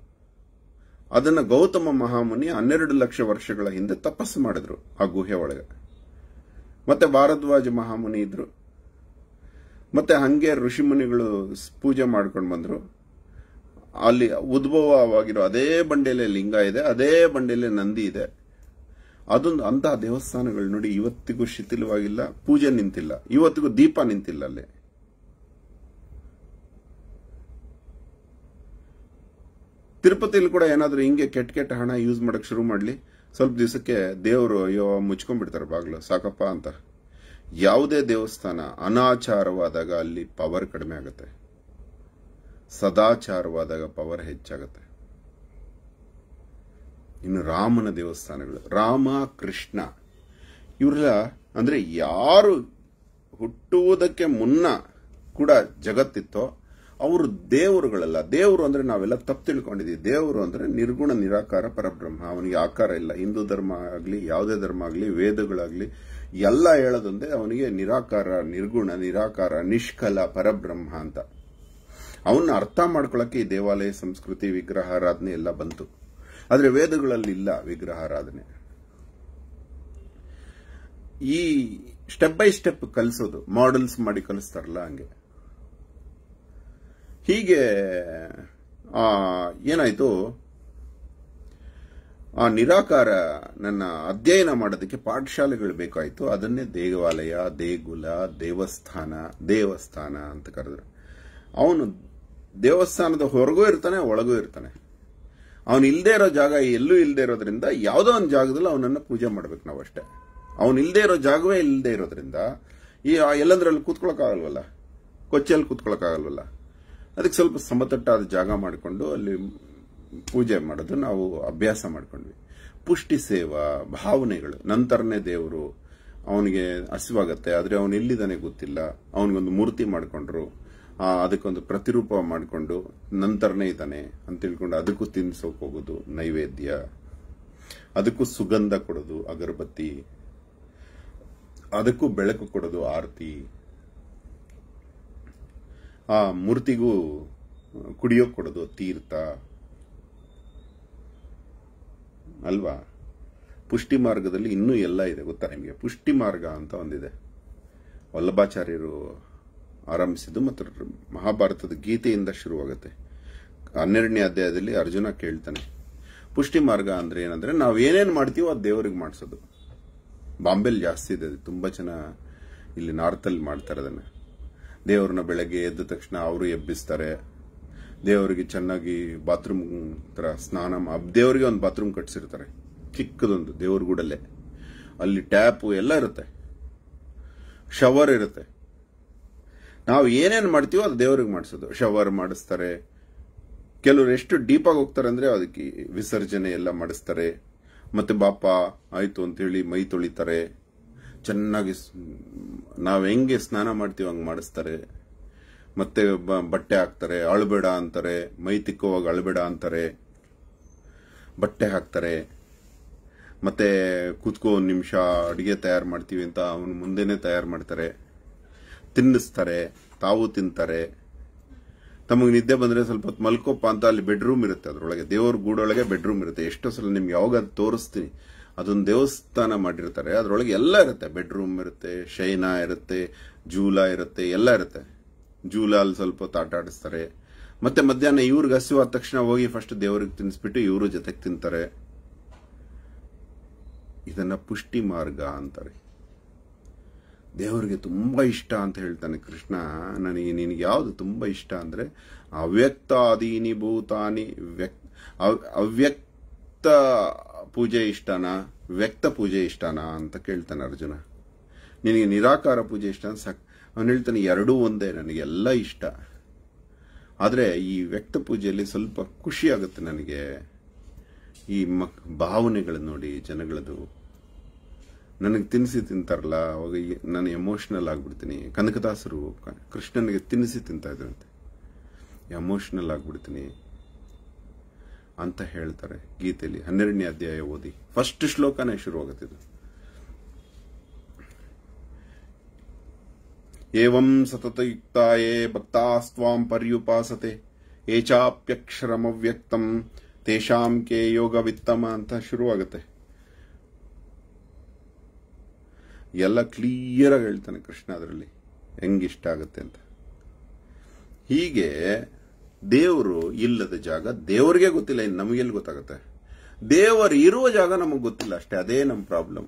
ಅದನ್ನ ಗೌತಮ ಮಹಾಮುನಿ 12 ಲಕ್ಷ ವರ್ಷಗಳ ಹಿಂದೆ ತಪಸ್ಸು ಮಾಡಿದ್ರು ಆ ಗುಹೆ ಒಳಗೆ. ಮತ್ತೆ ಭಾರದ್ವಾಜ ಮಹಾಮುನಿ ಇದ್ರು, ಮತ್ತೆ ಹಂಗೆ ಋಷಿ ಮುನಿಗಳು ಪೂಜೆ ಮಾಡ್ಕೊಂಡು ಬಂದ್ರು. ಅಲ್ಲಿ ಉದ್ಭವವಾಗಿರೋ ಅದೇ ಬಂಡೆಲೆ ಲಿಂಗ ಇದೆ, ಅದೇ ಬಂಡೆಲೆ ನಂದಿ ಇದೆ. ಅದೊಂದು ಅಂತಹ ದೇವಸ್ಥಾನಗಳು ನೋಡಿ, ಇವತ್ತಿಗೂ ಶಿಥಿಲವಾಗಿಲ್ಲ, ಪೂಜೆ ನಿಂತಿಲ್ಲ, ಇವತ್ತಿಗೂ ದೀಪ ನಿಂತಿಲ್ಲ ಅಲ್ಲಿ. ತಿರುಪತಿಯಲ್ಲಿ ಕೂಡ ಏನಾದ್ರೂ ಹಿಂಗೆ ಕೆಟ್ಟ ಕೆಟ್ಟ ಹಣ ಯೂಸ್ ಮಾಡಕ್ ಶುರು ಮಾಡ್ಲಿ, ಸ್ವಲ್ಪ ದಿವಸಕ್ಕೆ ದೇವರು ಅಯ್ಯೋ ಮುಚ್ಕೊಂಡ್ಬಿಡ್ತಾರೆ ಬಾಗ್ಲು, ಸಾಕಪ್ಪ ಅಂತ. ಯಾವುದೇ ದೇವಸ್ಥಾನ ಅನಾಚಾರವಾದಾಗ ಅಲ್ಲಿ ಪವರ್ ಕಡಿಮೆ ಆಗುತ್ತೆ, ಸದಾಚಾರವಾದಾಗ ಪವರ್ ಹೆಚ್ಚಾಗುತ್ತೆ. ಇನ್ನು ರಾಮನ ದೇವಸ್ಥಾನಗಳು, ರಾಮ ಕೃಷ್ಣ ಇವರೆಲ್ಲ ಅಂದ್ರೆ ಯಾರು ಹುಟ್ಟುವುದಕ್ಕೆ ಮುನ್ನ ಕೂಡ ಜಗತ್ತಿತ್ತೋ ಅವರು ದೇವರುಗಳಲ್ಲ. ದೇವರು ಅಂದ್ರೆ ನಾವೆಲ್ಲ ತಪ್ಪು ತಿಳ್ಕೊಂಡಿದ್ದೀವಿ. ದೇವರು ಅಂದ್ರೆ ನಿರ್ಗುಣ ನಿರಾಕಾರ ಪರಬ್ರಹ್ಮ, ಅವನಿಗೆ ಆಕಾರ ಇಲ್ಲ. ಹಿಂದೂ ಧರ್ಮ ಆಗಲಿ ಯಾವುದೇ ಧರ್ಮ ಆಗಲಿ ವೇದಗಳಾಗ್ಲಿ ಎಲ್ಲ ಹೇಳೋದಂದ್ರೆ ಅವನಿಗೆ ನಿರಾಕಾರ, ನಿರ್ಗುಣ, ನಿರಾಕಾರ, ನಿಷ್ಕಲ ಪರಬ್ರಹ್ಮ ಅಂತ. ಅವನ್ನ ಅರ್ಥ ಮಾಡ್ಕೊಳ್ಳೋಕೆ ಈ ದೇವಾಲಯ ಸಂಸ್ಕೃತಿ, ವಿಗ್ರಹಾರಾಧನೆ ಎಲ್ಲ ಬಂತು. ಆದರೆ ವೇದಗಳಲ್ಲಿ ಇಲ್ಲ ವಿಗ್ರಹಾರಾಧನೆ. ಈ ಸ್ಟೆಪ್ ಬೈ ಸ್ಟೆಪ್ ಕಲಿಸೋದು, ಮಾಡೆಲ್ಸ್ ಮಾಡಿ ಕಲಿಸ್ತಾರಲ್ಲ ಹಂಗೆ. ಹೀಗೆ ಏನಾಯ್ತು, ಆ ನಿರಾಕಾರ ನನ್ನ ಅಧ್ಯಯನ ಮಾಡೋದಕ್ಕೆ ಪಾಠಶಾಲೆಗಳು ಬೇಕಾಯಿತು. ಅದನ್ನೇ ದೇವಾಲಯ, ದೇಗುಲ, ದೇವಸ್ಥಾನ ಅಂತ ಕರೆದ್ರು. ಅವನು ದೇವಸ್ಥಾನದ ಹೊರಗೂ ಇರ್ತಾನೆ, ಒಳಗೂ ಇರ್ತಾನೆ. ಅವನು ಇಲ್ಲದೆ ಇರೋ ಜಾಗ ಎಲ್ಲೂ ಇಲ್ಲದೆ ಇರೋದ್ರಿಂದ ಯಾವುದೋ ಒಂದು ಜಾಗದಲ್ಲಿ ಅವನನ್ನು ಪೂಜೆ ಮಾಡ್ಬೇಕು ನಾವಷ್ಟೇ. ಅವನು ಇಲ್ಲದೆ ಇರೋ ಜಾಗವೇ ಇಲ್ಲದೆ ಇರೋದ್ರಿಂದ ಈ ಎಲ್ಲಂದ್ರಲ್ಲಿ ಕೂತ್ಕೊಳ್ಳೋಕ್ಕಾಗಲ್ವಲ್ಲ, ಕೊಚ್ಚಲ್ಲಿ ಕೂತ್ಕೊಳ್ಳೋಕ್ಕಾಗಲ್ವಲ್ಲ. ಅದಕ್ಕೆ ಸ್ವಲ್ಪ ಸಮತಟ್ಟಾದ ಜಾಗ ಮಾಡಿಕೊಂಡು ಅಲ್ಲಿ ಪೂಜೆ ಮಾಡೋದು ನಾವು ಅಭ್ಯಾಸ ಮಾಡಿಕೊಂಡ್ವಿ. ಪುಷ್ಟಿ ಸೇವಾ ಭಾವನೆಗಳು, ನಂತರನೇ ದೇವರು ಅವನಿಗೆ ಹಸಿವಾಗತ್ತೆ, ಆದರೆ ಅವನು ಎಲ್ಲಿದ್ದಾನೆ ಗೊತ್ತಿಲ್ಲ, ಅವನಿಗೊಂದು ಮೂರ್ತಿ ಮಾಡಿಕೊಂಡ್ರು, ಅದಕ್ಕೊಂದು ಪ್ರತಿರೂಪ ಮಾಡಿಕೊಂಡು ನಂತರನೇ ಇದ್ದಾನೆ ಅಂತ ತಿಳ್ಕೊಂಡು ಅದಕ್ಕೂ ತಿನ್ನಿಸೋಕೆ ಹೋಗೋದು, ನೈವೇದ್ಯ, ಅದಕ್ಕೂ ಸುಗಂಧ ಕೊಡೋದು, ಅಗರಬತ್ತಿ, ಅದಕ್ಕೂ ಬೆಳಕು ಕೊಡೋದು, ಆರತಿ, ಆ ಮೂರ್ತಿಗೂ ಕುಡಿಯೋಕೆ ಕೊಡೋದು ತೀರ್ಥ ಅಲ್ವಾ. ಪುಷ್ಟಿ ಮಾರ್ಗದಲ್ಲಿ ಇನ್ನೂ ಎಲ್ಲ ಇದೆ ಗೊತ್ತಾ ನಿಮಗೆ. ಪುಷ್ಟಿ ಮಾರ್ಗ ಅಂತ ಒಂದಿದೆ, ವಲ್ಲಭಾಚಾರ್ಯರು ಆರಂಭಿಸಿದ್ದು ಮತ್ತು ಮಹಾಭಾರತದ ಗೀತೆಯಿಂದ ಶುರುವಾಗುತ್ತೆ. 12ನೇ ಅಧ್ಯಾಯದಲ್ಲಿ ಅರ್ಜುನ ಕೇಳ್ತಾನೆ, ಪುಷ್ಟಿ ಮಾರ್ಗ ಅಂದ್ರೆ ಏನಂದ್ರೆ ನಾವು ಏನೇನು ಮಾಡ್ತೀವೋ ಅದು ದೇವರಿಗೆ ಮಾಡಿಸೋದು. ಬಾಂಬೆಲ್ ಜಾಸ್ತಿ ಇದೆ, ತುಂಬಾ ಜನ ಇಲ್ಲಿ ನಾರ್ತಲ್ಲಿ ಮಾಡ್ತಾರೆ ಅದನ್ನ. ದೇವ್ರನ್ನ ಬೆಳಗ್ಗೆ ಎದ್ದ ತಕ್ಷಣ ಅವರು ಎಬ್ಬಿಸ್ತಾರೆ, ದೇವರಿಗೆ ಚೆನ್ನಾಗಿ ಬಾತ್ರೂಮ್ ತರ ಸ್ನಾನ, ದೇವರಿಗೆ ಒಂದು ಬಾತ್ರೂಮ್ ಕಟ್ಸಿರ್ತಾರೆ ಚಿಕ್ಕದೊಂದು ದೇವ್ರ ಗೂಡಲ್ಲೇ. ಅಲ್ಲಿ ಟ್ಯಾಪು ಎಲ್ಲ ಇರುತ್ತೆ, ಶವರ್ ಇರುತ್ತೆ. ನಾವು ಏನೇನು ಮಾಡ್ತೀವೋ ಅದು ದೇವ್ರಿಗೆ ಮಾಡಿಸೋದು. ಶವರ್ ಮಾಡಿಸ್ತಾರೆ, ಕೆಲವರು ಎಷ್ಟು ಡೀಪ್ ಆಗಿ ಹೋಗ್ತಾರೆ ಅಂದ್ರೆ ಅದಕ್ಕೆ ವಿಸರ್ಜನೆ ಎಲ್ಲ ಮಾಡಿಸ್ತಾರೆ. ಮತ್ತೆ ಬಾಪ ಆಯ್ತು ಅಂತೇಳಿ ಮೈ ತೊಳಿತಾರೆ, ಚೆನ್ನಾಗಿ ನಾವು ಹೆಂಗೆ ಸ್ನಾನ ಮಾಡ್ತೀವಿ ಹಂಗೆ ಮಾಡಿಸ್ತಾರೆ. ಮತ್ತೆ ಬಟ್ಟೆ ಹಾಕ್ತಾರೆ, ಅಳಬೇಡ ಅಂತಾರೆ, ಮೈ ತಿಕ್ಕುವಾಗ ಅಳಬೇಡ ಅಂತಾರೆ, ಬಟ್ಟೆ ಹಾಕ್ತಾರೆ. ಮತ್ತೆ ಕೂತ್ಕೋ ಒಂದು ನಿಮಿಷ ಅಡುಗೆ ತಯಾರು ಮಾಡ್ತೀವಿ ಅಂತ ಅವನು ಮುಂದೆನೆ ತಯಾರು ಮಾಡ್ತಾರೆ, ತಿನ್ನಿಸ್ತಾರೆ, ತಾವು ತಿಂತಾರೆ. ತಮಗೆ ನಿದ್ದೆ ಬಂದರೆ ಸ್ವಲ್ಪ ಹೊತ್ತು ಮಲ್ಕೋಪ್ಪ ಅಂತ ಅಲ್ಲಿ ಬೆಡ್ರೂಮ್ ಇರುತ್ತೆ, ಅದರೊಳಗೆ ದೇವ್ರ ಗೂಡೊಳಗೆ ಬೆಡ್ರೂಮ್ ಇರುತ್ತೆ. ಎಷ್ಟೋ ಸಲ ನಿಮ್ಗೆ ಯಾವಾಗ ಅದು ತೋರಿಸ್ತೀನಿ, ಅದೊಂದು ದೇವಸ್ಥಾನ ಮಾಡಿರ್ತಾರೆ, ಅದರೊಳಗೆ ಎಲ್ಲ ಇರುತ್ತೆ. ಬೆಡ್ರೂಮ್ ಇರುತ್ತೆ, ಶೈನಾ ಇರುತ್ತೆ, ಜೂಲ ಇರುತ್ತೆ, ಎಲ್ಲ ಇರುತ್ತೆ. ಜೂಲ ಅಲ್ಲಿ ಸ್ವಲ್ಪ ಹೊತ್ತು ಆಟ ಆಡಿಸ್ತಾರೆ. ಮತ್ತೆ ಮಧ್ಯಾಹ್ನ ಇವ್ರಿಗೆ ಹಸಿವಾದ ತಕ್ಷಣ ಹೋಗಿ ಫಸ್ಟ್ ದೇವ್ರಿಗೆ ತಿನ್ನಿಸ್ಬಿಟ್ಟು ಇವರು ಜೊತೆಗೆ ತಿಂತಾರೆ. ಇದನ್ನ ಪುಷ್ಟಿ ಮಾರ್ಗ ಅಂತಾರೆ. ದೇವರಿಗೆ ತುಂಬ ಇಷ್ಟ ಅಂತ ಹೇಳ್ತಾನೆ ಕೃಷ್ಣ, ನನಗೆ ನಿನಗೆ ಯಾವುದು ತುಂಬ ಇಷ್ಟ ಅಂದರೆ ಅವ್ಯಕ್ತಾದೀನಿ ಭೂತಾನಿ, ಅವ್ಯಕ್ತ ಪೂಜೆ ಇಷ್ಟನಾ ವ್ಯಕ್ತ ಪೂಜೆ ಇಷ್ಟನಾ ಅಂತ ಕೇಳ್ತಾನೆ ಅರ್ಜುನ. ನಿನಗೆ ನಿರಾಕಾರ ಪೂಜೆ ಇಷ್ಟ, ಅವನು ಹೇಳ್ತಾನೆ ಎರಡೂ ಒಂದೇ ನನಗೆಲ್ಲ ಇಷ್ಟ. ಆದರೆ ಈ ವ್ಯಕ್ತ ಪೂಜೆಯಲ್ಲಿ ಸ್ವಲ್ಪ ಖುಷಿ ಆಗುತ್ತೆ ನನಗೆ. ಈ ಭಾವನೆಗಳನ್ನು ನೋಡಿ ಜನಗಳದು ನನಗೆ ತಿನ್ನಿಸಿ ತಿಂತಾರಲ್ಲ, ಅವಾಗ ನಾನು ಎಮೋಷ್ನಲ್ ಆಗಿಬಿಡ್ತೀನಿ. ಕನಕದಾಸರು ಕೃಷ್ಣನಿಗೆ ತಿನ್ನಿಸಿ ತಿಂತಾ ಇದ್ರಂತೆ, ಎಮೋಷ್ನಲ್ ಆಗಿಬಿಡ್ತೀನಿ ಅಂತ ಹೇಳ್ತಾರೆ ಗೀತೆಯಲ್ಲಿ. 12ನೇ ಅಧ್ಯಾಯ ಓದಿ ಫಸ್ಟ್ ಶ್ಲೋಕನೇ ಶುರುವಾಗುತ್ತಿದ್ದು ಏವಂ ಸತತಯುಕ್ತಾಯೇ ಭಕ್ತಾಸ್ತ್ವಾಂ ಪರ್ಯುಪಾಸತೆ ಏಚಾಪ್ಯಕ್ಷರಮವ್ಯಕ್ತಂ ತೇಷಾಂ ಕೇ ಯೋಗವಿತ್ತಮ ಅಂತ ಶುರುವಾಗುತ್ತೆ. ಎಲ್ಲ ಕ್ಲಿಯರ್ ಆಗಿ ಹೇಳ್ತಾನೆ ಕೃಷ್ಣ ಅದರಲ್ಲಿ ಹೆಂಗಿಷ್ಟ ಆಗುತ್ತೆ ಅಂತ. ಹೀಗೆ ದೇವರು ಇಲ್ಲದ ಜಾಗ ದೇವರಿಗೆ ಗೊತ್ತಿಲ್ಲ, ಇನ್ನು ನಮಗೆಲ್ಲಿ ಗೊತ್ತಾಗುತ್ತೆ? ದೇವರು ಇರುವ ಜಾಗ ನಮಗೆ ಗೊತ್ತಿಲ್ಲ ಅಷ್ಟೇ, ಅದೇ ನಮ್ಮ ಪ್ರಾಬ್ಲಮ್.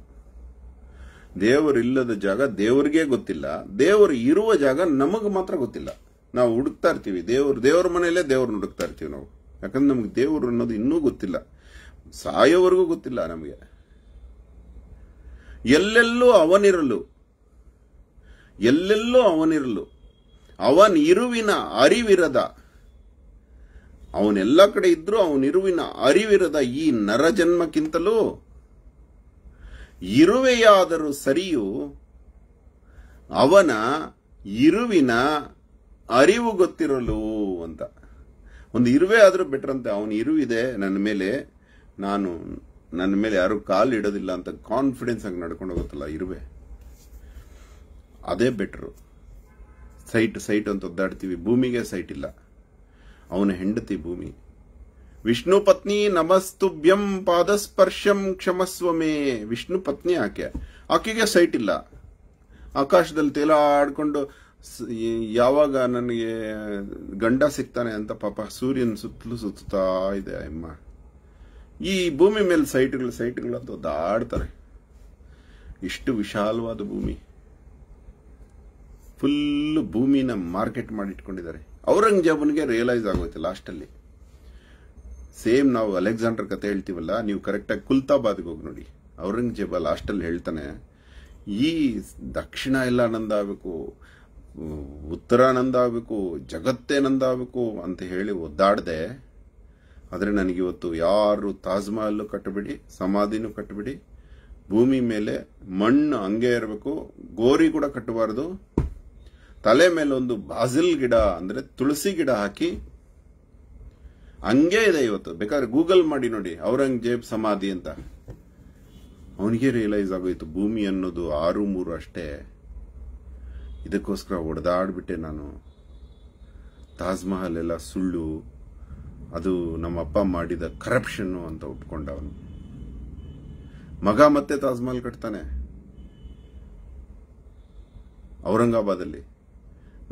ದೇವರಿಲ್ಲದ ಜಾಗ ದೇವರಿಗೆ ಗೊತ್ತಿಲ್ಲ, ದೇವರು ಇರುವ ಜಾಗ ನಮಗೆ ಮಾತ್ರ ಗೊತ್ತಿಲ್ಲ. ನಾವು ಹುಡುಕ್ತಾ ಇರ್ತೀವಿ, ದೇವ್ರ ಮನೆಯಲ್ಲೇ ದೇವ್ರನ್ನ ಹುಡುಕ್ತಾ ಇರ್ತೀವಿ ನಾವು. ಯಾಕಂದ್ರೆ ನಮ್ಗೆ ದೇವರು ಅನ್ನೋದು ಇನ್ನೂ ಗೊತ್ತಿಲ್ಲ, ಸಾಯೋವರೆಗೂ ಗೊತ್ತಿಲ್ಲ ನಮಗೆ. ಎಲ್ಲೆಲ್ಲೂ ಅವನಿರಲು ಅವನಿರುವಿನ ಅರಿವಿರದ, ಅವನೆಲ್ಲ ಕಡೆ ಇದ್ರೂ ಅವನಿರುವಿನ ಅರಿವಿರದ ಈ ನರಜನ್ಮಕ್ಕಿಂತಲೂ ಇರುವೆಯಾದರೂ ಸರಿಯೂ ಅವನ ಇರುವಿನ ಅರಿವು ಗೊತ್ತಿರಲು ಅಂತ. ಒಂದು ಇರುವೆ ಆದರೂ ಬೆಟ್ರಂತೆ, ಅವನು ಇರುವಿದೆ ನನ್ನ ಮೇಲೆ ಯಾರೂ ಕಾಲಿಡೋದಿಲ್ಲ ಅಂತ ಕಾನ್ಫಿಡೆನ್ಸ್ ಆಗಿ ನಡ್ಕೊಂಡು ಹೋಗುತ್ತಲ್ಲ ಇರುವೆ, ಅದೇ ಬೆಟ್ರು. ಸೈಟ್ ಅಂತ ಒದ್ದಾಡ್ತೀವಿ, ಭೂಮಿಗೆ ಸೈಟ್ ಇಲ್ಲ. ಅವನ ಹೆಂಡತಿ ಭೂಮಿ. ವಿಷ್ಣು ಪತ್ನಿ ನಮಸ್ತುಭ್ಯಂ ಪಾದಸ್ಪರ್ಶಂ ಕ್ಷಮಸ್ವಮೇ. ವಿಷ್ಣು ಪತ್ನಿ ಆಕೆಗೆ ಸೈಟ್ ಇಲ್ಲ. ಆಕಾಶದಲ್ಲಿ ತೇಲಾಡ್ಕೊಂಡು ಯಾವಾಗ ನನಗೆ ಗಂಡ ಸಿಗ್ತಾನೆ ಅಂತ ಪಾಪ ಸೂರ್ಯನ ಸುತ್ತಲೂ ಸುತ್ತಾ ಇದೆ ಅಮ್ಮ. ಈ ಭೂಮಿ ಮೇಲೆ ಸೈಟ್ಗಳು ಅಂತ ಒದ್ದಾಡ್ತಾರೆ. ಇಷ್ಟು ವಿಶಾಲವಾದ ಭೂಮಿ, ಫುಲ್ ಭೂಮಿನ ಮಾರ್ಕೆಟ್ ಮಾಡಿಟ್ಕೊಂಡಿದ್ದಾರೆ. ಔರಂಗಜೇಬನಿಗೆ ರಿಯಲೈಸ್ ಆಗೋಯ್ತು ಲಾಸ್ಟಲ್ಲಿ. ಸೇಮ್ ನಾವು ಅಲೆಕ್ಸಾಂಡರ್ ಕತೆ ಹೇಳ್ತೀವಲ್ಲ, ನೀವು ಕರೆಕ್ಟಾಗಿ ಕುಲ್ತಾಬಾದ್ಗೆ ಹೋಗಿ ನೋಡಿ. ಔರಂಗಜೇಬ ಲಾಸ್ಟಲ್ಲಿ ಹೇಳ್ತಾನೆ, ಈ ದಕ್ಷಿಣ ಎಲ್ಲ ಆನಂದ ಆಗಬೇಕು, ಉತ್ತರಾನಂದ ಆಗಬೇಕು, ಜಗತ್ತೇ ಆನಂದ ಆಗಬೇಕು ಅಂತ ಹೇಳಿ ಒದ್ದಾಡದೆ. ಆದರೆ ನನಗಿವತ್ತು ಯಾರು ತಾಜ್ಮಹಲ್ಲು ಕಟ್ಟಬೇಡಿ, ಸಮಾಧಿನೂ ಕಟ್ಟಬೇಡಿ, ಭೂಮಿ ಮೇಲೆ ಮಣ್ಣು ಹಂಗೆ ಇರಬೇಕು, ಗೋರಿ ಕೂಡ ಕಟ್ಟಬಾರ್ದು, ತಲೆ ಮೇಲೆ ಒಂದು ಬಾಸಿಲ್ ಗಿಡ ಅಂದರೆ ತುಳಸಿ ಗಿಡ ಹಾಕಿ ಹಂಗೇ ಇದೆ ಇವತ್ತು. ಬೇಕಾದ್ರೆ ಗೂಗಲ್ ಮಾಡಿ ನೋಡಿ ಔರಂಗಜೇಬ್ ಸಮಾಧಿ ಅಂತ. ಅವನಿಗೆ ರಿಯಲೈಸ್ ಆಗೋಯ್ತು ಭೂಮಿ ಅನ್ನೋದು 6-3 ಅಷ್ಟೇ, ಇದಕ್ಕೋಸ್ಕರ ಒಡೆದಾಡ್ಬಿಟ್ಟೆ ನಾನು. ತಾಜ್ಮಹಲ್ ಎಲ್ಲ ಸುಳ್ಳು, ಅದು ನಮ್ಮಪ್ಪ ಮಾಡಿದ ಕರಪ್ಷನ್ನು ಅಂತ ಒಪ್ಕೊಂಡ ಅವನು. ಮಗ ಮತ್ತೆ ತಾಜ್ಮಹಲ್ ಕಟ್ತಾನೆ ಔರಂಗಾಬಾದಲ್ಲಿ.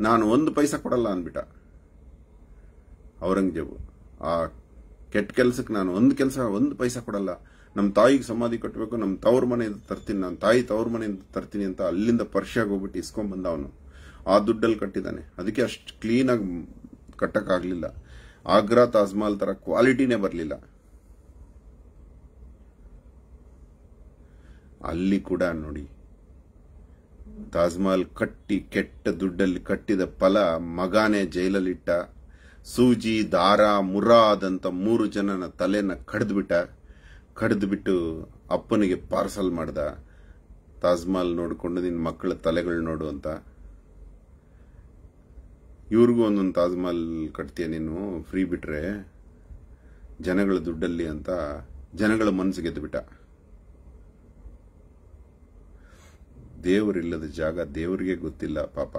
ನಾನು 1 ಪೈಸಾ ಕೊಡಲ್ಲ ಅಂದ್ಬಿಟ್ಟ ಔರಂಗಜೇಬು ಆ ಕೆಟ್ಟ ಕೆಲಸಕ್ಕೆ. ನಾನು 1 ಪೈಸಾ ಕೊಡಲ್ಲ, ನಮ್ಮ ತಾಯಿಗೆ ಸಮಾಧಿ ಕಟ್ಟಬೇಕು, ನಮ್ಮ ತವ್ರ ಮನೆಯಿಂದ ತರ್ತೀನಿ, ನನ್ನ ತಾಯಿ ತವ್ರ ಮನೆಯಿಂದ ತರ್ತೀನಿ ಅಂತ ಅಲ್ಲಿಂದ ಪರ್ಷಿಯಾಗಿ ಹೋಗ್ಬಿಟ್ಟು ಇಸ್ಕೊಂಡ್ಬಂದ ಅವನು. ಆ ದುಡ್ಡಲ್ಲಿ ಕಟ್ಟಿದ್ದಾನೆ, ಅದಕ್ಕೆ ಅಷ್ಟು ಕ್ಲೀನಾಗಿ ಕಟ್ಟಕ್ಕಾಗಲಿಲ್ಲ. ಆಗ್ರಾ ತಾಜ್ಮಹಲ್ ತರ ಕ್ವಾಲಿಟಿನೇ ಬರಲಿಲ್ಲ. ಅಲ್ಲಿ ಕೂಡ ನೋಡಿ ತಾಜ್ಮಹಲ್ ಕಟ್ಟಿ ಕೆಟ್ಟ ದುಡ್ಡಲ್ಲಿ ಕಟ್ಟಿದ ಫಲ, ಮಗಾನೇ ಜೈಲಲ್ಲಿಟ್ಟ, ಸೂಜಿ ದಾರ ಮುರಾದ್ ಅಂತ 3 ಜನನ ತಲೆನ ಕಡ್ದ್ಬಿಟ್ಟು ಅಪ್ಪನಿಗೆ ಪಾರ್ಸಲ್ ಮಾಡ್ದ. ತಾಜ್ಮಹಲ್ ನೋಡಿಕೊಂಡು ನಿನ್ನ ಮಕ್ಕಳ ತಲೆಗಳು ನೋಡು ಅಂತ. ಇವ್ರಿಗೂ ಒಂದೊಂದು ತಾಜ್ಮಹಲ್ ಕಟ್ತೀಯ ನೀನು ಫ್ರೀ ಬಿಟ್ರೆ ಜನಗಳ ದುಡ್ಡಲ್ಲಿ ಅಂತ ಜನಗಳ ಮನಸ್ಸು ಗೆದ್ದುಬಿಟ್ಟ. ದೇವರಿಲ್ಲದ ಜಾಗ ದೇವರಿಗೆ ಗೊತ್ತಿಲ್ಲ ಪಾಪ.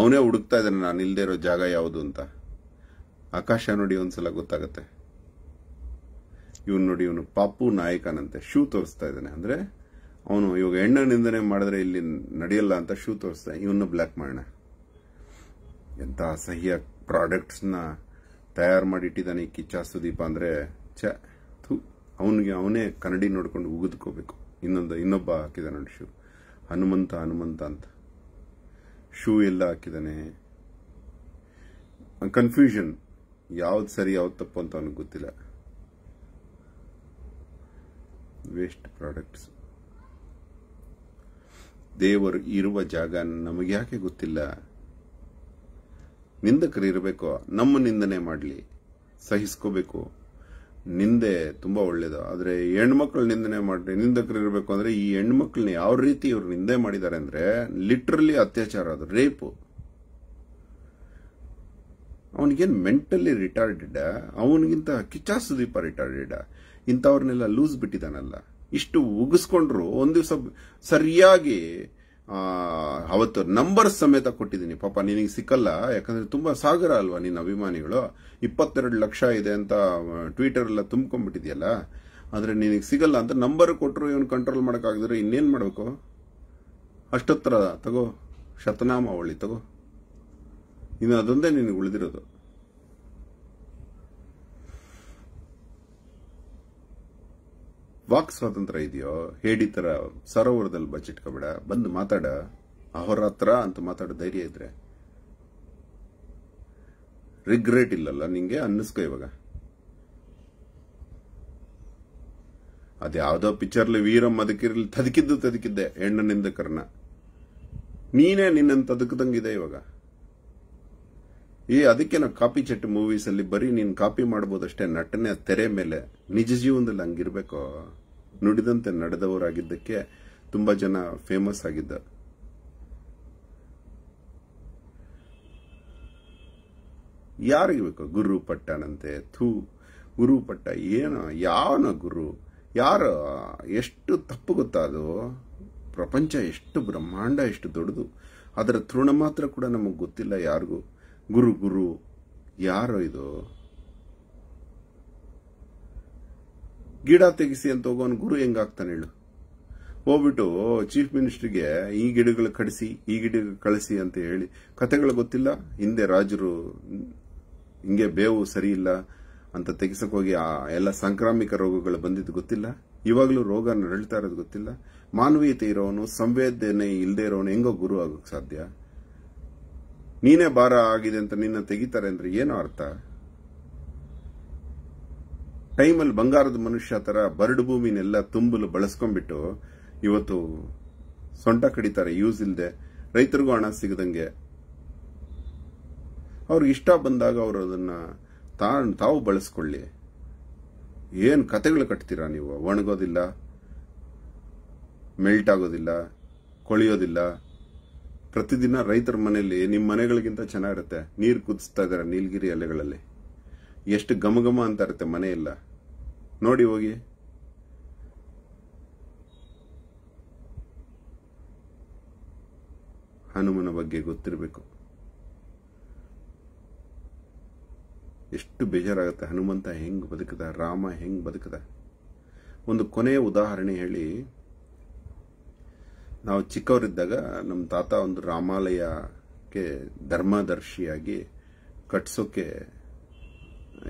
ಅವನೇ ಹುಡುಕ್ತಾ ಇದ್ದಾನೆ ನಾನು ಇಲ್ಲದೆ ಇರೋ ಜಾಗ ಯಾವುದು ಅಂತ. ಆಕಾಶ ನೋಡಿ ಒಂದ್ಸಲ ಗೊತ್ತಾಗತ್ತೆ. ಇವನು ಪಾಪು ನಾಯಕನಂತೆ ಶೂ ತೋರಿಸ್ತಾ ಇದ್ದಾನೆ, ಅಂದರೆ ಅವನು ಇವಾಗ ಹೆಣ್ಣು ನಿಂದನೆ ಮಾಡಿದ್ರೆ ಇಲ್ಲಿ ನಡೆಯಲ್ಲ ಅಂತ ಶೂ ತೋರಿಸ್ತಾ, ಇವನು ಬ್ಲ್ಯಾಕ್ ಮಾಡೋಣ. ಎಂಥ ಅಸಹ್ಯ ಪ್ರಾಡಕ್ಟ್ಸ್ನ ತಯಾರು ಮಾಡಿಟ್ಟಿದ್ದಾನೆ ಈ ಕಿಚ್ಚ ಸುದೀಪ ಅಂದರೆ ಛೆ ಥೂ. ಅವನೇ ಕನ್ನಡಿ ನೋಡ್ಕೊಂಡು ಉಗಿದ್ಕೋಬೇಕು. ಇನ್ನೊಬ್ಬ ಹಾಕಿದ್ದಾನೆ ನೋಡಿ ಶೂ, ಹನುಮಂತ ಅಂತ ಶೂ ಎಲ್ಲ ಹಾಕಿದ್ದಾನೆ. ಕನ್ಫ್ಯೂಷನ್, ಯಾವ್ದು ಸರಿ ಯಾವ್ದು ತಪ್ಪು ಅಂತ ಅವನಿಗೆ ಗೊತ್ತಿಲ್ಲ. Waste products. ದೇವರು ಇರುವ ಜಾಗ ನಮಗೆ ಯಾಕೆ ಗೊತ್ತಿಲ್ಲ? ನಿಂದಕರಿರಬೇಕು, ನಮ್ಮ ನಿಂದನೆ ಮಾಡಲಿ, ಸಹಿಸ್ಕೋಬೇಕು. ನಿಂದೆ ತುಂಬಾ ಒಳ್ಳೇದು, ಆದರೆ ಹೆಣ್ಮಕ್ಳು ನಿಂದನೆ ಮಾಡಿ ನಿಂದಕರಿರಬೇಕು ಅಂದ್ರೆ ಈ ಹೆಣ್ಮಕ್ಳನ್ನ ಯಾವ ರೀತಿ ಇವರು ನಿಂದೆ ಮಾಡಿದ್ದಾರೆ ಅಂದ್ರೆ ಲಿಟ್ರಲಿ ಅತ್ಯಾಚಾರ, ಅದು ರೇಪು. ಅವನಿಗೇನು ಮೆಂಟಲಿ ರಿಟಾರ್ಡೆಡ್? ಅವನಿಗಿಂತ ಕಿಚಾಸು ದೀಪ ರಿಟಾರ್ಡೆಡ್. ಇಂಥವ್ರನ್ನೆಲ್ಲ ಲೂಸ್ ಬಿಟ್ಟಿದ್ದಾನಲ್ಲ. ಇಷ್ಟು ಉಗಿಸ್ಕೊಂಡ್ರು ಒಂದ್ ದಿವಸ ಸರಿಯಾಗಿ ಅವತ್ತು ನಂಬರ್ ಸಮೇತ ಕೊಟ್ಟಿದ್ದೀನಿ. ಪಾಪ ನಿನಗೆ ಸಿಕ್ಕಲ್ಲ, ಯಾಕಂದ್ರೆ ತುಂಬಾ ಸಾಗರ ಅಲ್ವಾ ನಿನ್ನ ಅಭಿಮಾನಿಗಳು, 22 ಲಕ್ಷ ಇದೆ ಅಂತ ಟ್ವಿಟರ್ ಎಲ್ಲ ತುಂಬ್ಕೊಂಡ್ಬಿಟ್ಟಿದ್ಯಲ್ಲ, ಆದ್ರೆ ನಿನಗೆ ಸಿಗಲ್ಲ ಅಂತ ನಂಬರ್ ಕೊಟ್ಟರು. ಇವನು ಕಂಟ್ರೋಲ್ ಮಾಡೋಕ್ಕಾಗದ್ರೆ ಇನ್ನೇನ್ ಮಾಡಬೇಕು? ಅಷ್ಟೊತ್ತರ ತಗೋ, ಶತನಾಮ ಅವಳಿ ತಗೋ, ಇನ್ನು ಅದೊಂದೇ ನಿನಗೆ ಉಳಿದಿರೋದು. ವಾಕ್ ಸ್ವಾತಂತ್ರ್ಯ ಇದೆಯೋ ಹೇಳಿ ತರ ಸರೋವರದಲ್ಲಿ ಬಚ್ಚಿಟ್ಕೋಬೇಡ, ಬಂದು ಮಾತಾಡ. ಅಹೋರಾತ್ರ ಅಂತ ಮಾತಾಡೋ ಧೈರ್ಯ ಇದ್ರೆ ರಿಗ್ರೆಟ್ ಇಲ್ಲಲ್ಲ ನಿಂಗೆ? ಅನ್ನಿಸ್ಕೋ ಇವಾಗ. ಅದ್ಯಾವುದೋ ಪಿಕ್ಚರ್ಲಿ ವೀರಂ ಅದಕ್ಕಿರ್ಲಿ ತದಕಿದ್ದೆ ಹೆಣ್ಣು ನಿಂದಕರನ್ನ, ನೀನೇ ನಿನ್ನನ್ನು ತದಕದಂಗಿದೆ ಇವಾಗ. ಅದಕ್ಕೆ ನಾವು ಕಾಪಿ ಚೆಟ್ಟು ಮೂವೀಸ್ ಅಲ್ಲಿ ಬರೀ ನೀನ್ ಕಾಪಿ ಮಾಡಬಹುದಷ್ಟೇ ನಟನೆ ತೆರೆ ಮೇಲೆ. ನಿಜ ಜೀವನದಲ್ಲಿ ಹಂಗಿರ್ಬೇಕು. ನುಡಿದಂತೆ ನಡೆದವರಾಗಿದ್ದಕ್ಕೆ ತುಂಬಾ ಜನ ಫೇಮಸ್ ಆಗಿದ್ದ. ಯಾರಿಗಿರ್ಬೇಕು? ಗುರು ಪಟ್ಟನಂತೆ ಥೂ, ಗುರು ಪಟ್ಟ ಏನೋ, ಯಾವನ ಗುರು ಯಾರು? ಎಷ್ಟು ತಪ್ಪು ಗೊತ್ತಾ ಅದು? ಪ್ರಪಂಚ ಎಷ್ಟು ಬ್ರಹ್ಮಾಂಡ, ಎಷ್ಟು ದೊಡ್ಡದು, ಅದರ ತೃಣ ಮಾತ್ರ ಕೂಡ ನಮಗ್ ಗೊತ್ತಿಲ್ಲ ಯಾರಿಗೂ. ಗುರು ಗುರು ಯಾರೋ ಇದು? ಗಿಡ ತೆಗಿಸಿ ಅಂತ ಹೋಗೋನ್ ಗುರು ಹೆಂಗಾಗ್ತಾನೆ ಹೇಳು? ಹೋಗ್ಬಿಟ್ಟು ಚೀಫ್ ಮಿನಿಸ್ಟರ್ಗೆ ಈ ಗಿಡಗಳು ಕಡಿಸಿ, ಈ ಗಿಡಗಳು ಕಳಿಸಿ ಅಂತ ಹೇಳಿ ಕತೆಗಳು ಗೊತ್ತಿಲ್ಲ. ಹಿಂದೆ ರಾಜರು ಹಿಂಗೆ ಬೇವು ಸರಿ ಇಲ್ಲ ಅಂತ ತೆಗಿಸಕ್ ಹೋಗಿ ಆ ಎಲ್ಲ ಸಾಂಕ್ರಾಮಿಕ ರೋಗಗಳು ಬಂದಿದ್ದು ಗೊತ್ತಿಲ್ಲ. ಇವಾಗಲೂ ರೋಗ ನರಳ್ತಾ ಇರೋದು ಗೊತ್ತಿಲ್ಲ. ಮಾನವೀಯತೆ ಇರೋನು, ಸಂವೇದನೆ ಇಲ್ಲದೆ ಇರೋನು ಹೆಂಗೋ ಗುರು ಆಗೋಕ್ ಸಾಧ್ಯ? ನೀನೇ ಭಾರ ಆಗಿದೆ ಅಂತ ನಿನ್ನ ತೆಗಿತಾರೆ ಅಂದ್ರೆ ಏನೋ ಅರ್ಥ? ಟೈಮಲ್ಲಿ ಬಂಗಾರದ ಮನುಷ್ಯ ತರ ಬರಡು ಭೂಮಿನೆಲ್ಲ ತುಂಬಲು ಬಳಸ್ಕೊಂಡ್ಬಿಟ್ಟು ಇವತ್ತು ಸೊಂಟ ಕಡಿತಾರೆ, ಯೂಸ್ ಇಲ್ಲದೆ. ರೈತರಿಗೂ ಹಣ ಸಿಗದಂಗೆ, ಅವ್ರಿಗೆ ಇಷ್ಟ ಬಂದಾಗ ಅವರು ಅದನ್ನ ತಾವು ಬಳಸ್ಕೊಳ್ಳಿ. ಏನ್ ಕತೆಗಳು ಕಟ್ತೀರಾ ನೀವು? ಒಣಗೋದಿಲ್ಲ, ಮೆಲ್ಟ್ ಆಗೋದಿಲ್ಲ, ಕೊಳಿಯೋದಿಲ್ಲ. ಪ್ರತಿದಿನ ರೈತರ ಮನೆಯಲ್ಲಿ ನಿಮ್ಮ ಮನೆಗಳಿಗಿಂತ ಚೆನ್ನಾಗಿರುತ್ತೆ. ನೀರು ಕುದಿಸ್ತಾ ಇದಾರೆ ನೀಲಗಿರಿ ಎಲೆಗಳಲ್ಲಿ, ಎಷ್ಟು ಗಮಗಮ ಅಂತ ಇರುತ್ತೆ ಮನೆಯೆಲ್ಲ. ನೋಡಿ ಹೋಗಿ, ಹನುಮನ ಬಗ್ಗೆ ಗೊತ್ತಿರಬೇಕು. ಎಷ್ಟು ಬೇಜಾರಾಗುತ್ತೆ, ಹನುಮಂತ ಹೆಂಗ್ ಬದುಕದ, ರಾಮ ಹೆಂಗ್ ಬದುಕದ. ಒಂದು ಕೊನೆಯ ಉದಾಹರಣೆ ಹೇಳಿ. ನಾವು ಚಿಕ್ಕವರಿದ್ದಾಗ ನಮ್ಮ ತಾತ ಒಂದು ರಾಮಾಲಯಕ್ಕೆ ಧರ್ಮದರ್ಶಿಯಾಗಿ ಕಟ್ಸೋಕೆ